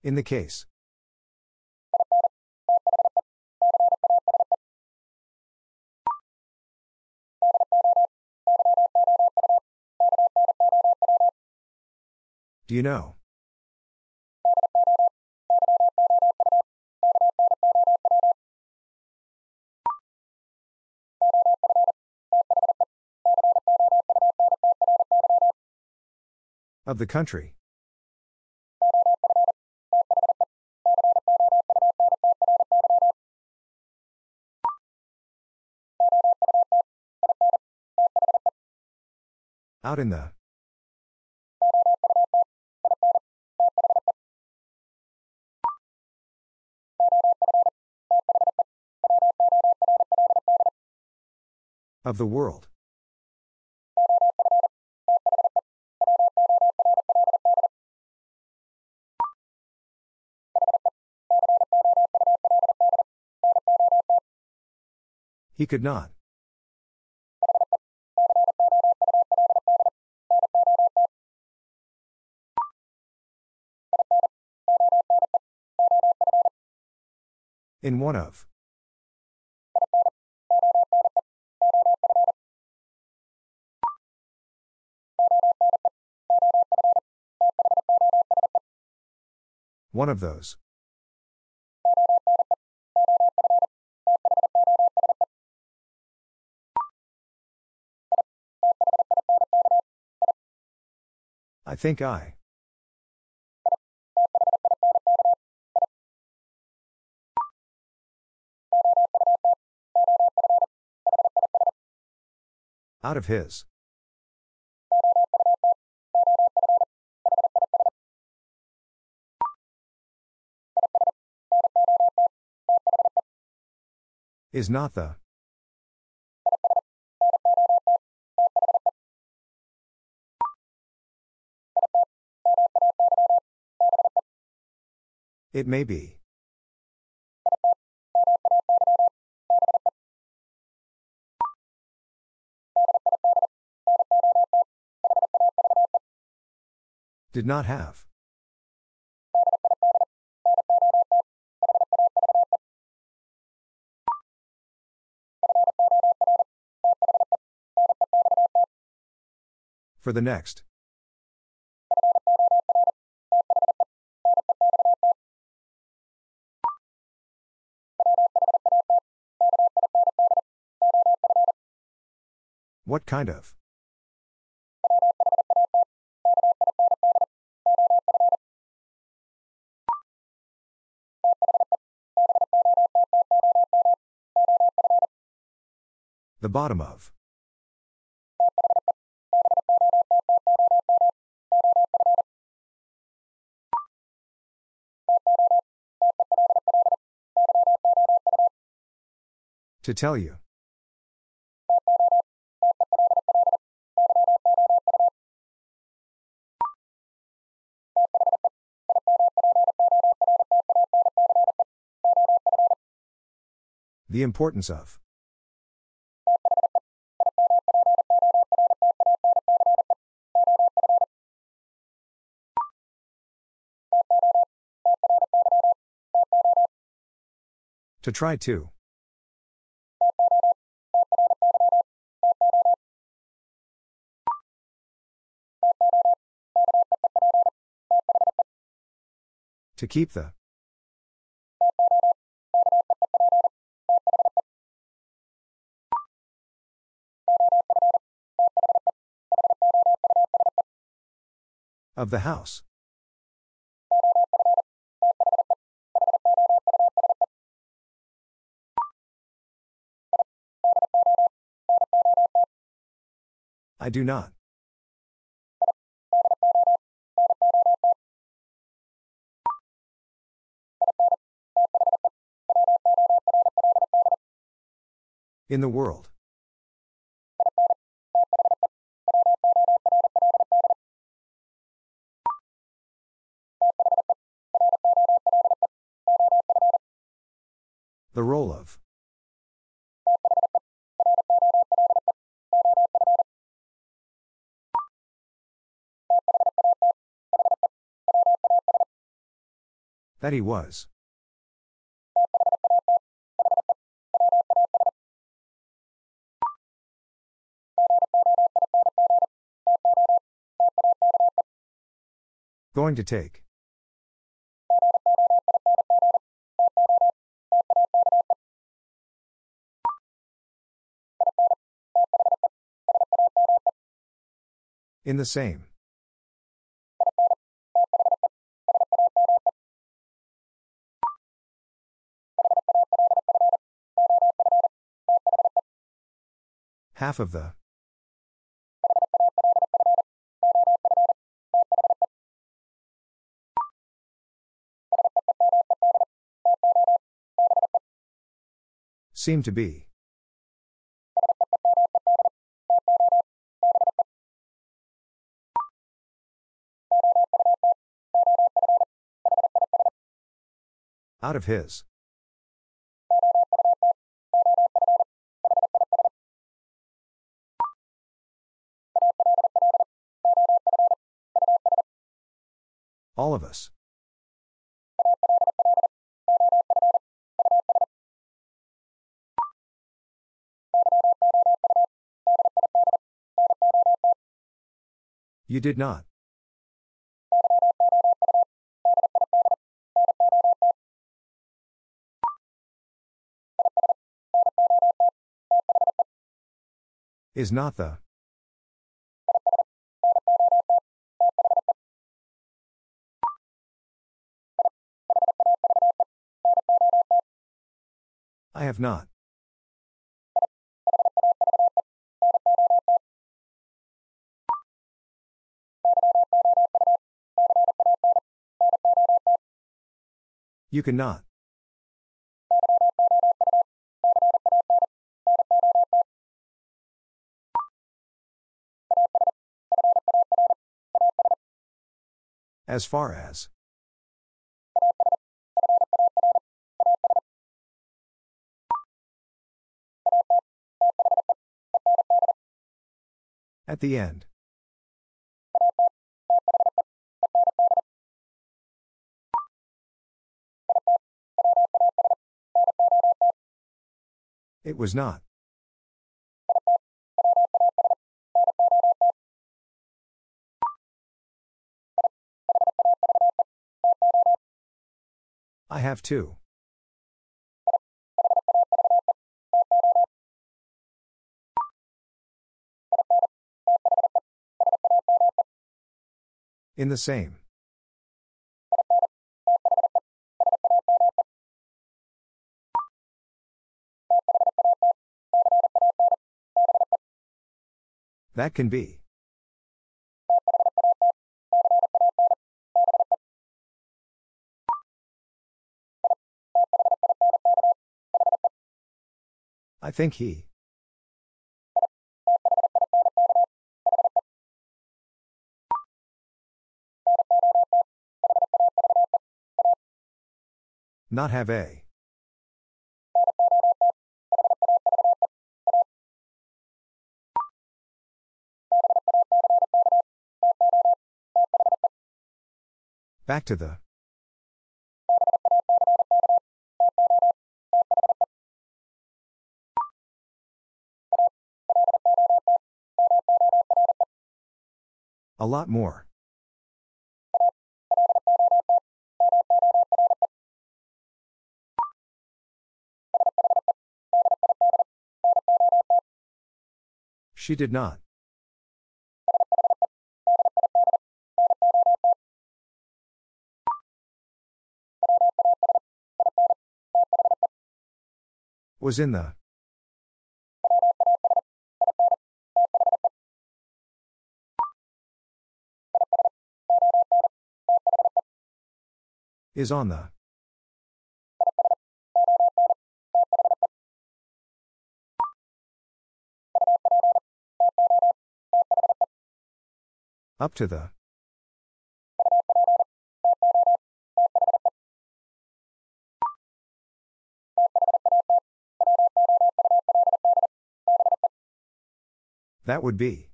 In the case. Do you know? Of the country. Out in the. Of the world. He could not. In one of. One of those. I think I. Out of his. Is not the. It may be. Did not have. For the next. What kind of? The bottom of. To tell you. The importance of. To try to. To keep the. Of the house. I do not. In the world. The role of. That he was. Going to take. In the same. Half of the. Seem to be. Out of his. All of us. You did not. Is not the. I have not. You cannot. As far as. At the end. It was not. I have two. In the same. That can be. I think he. Not have a. Back to the. A lot more. She did not. Was in the. Is on the. Up to the. That would be.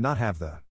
Not have the.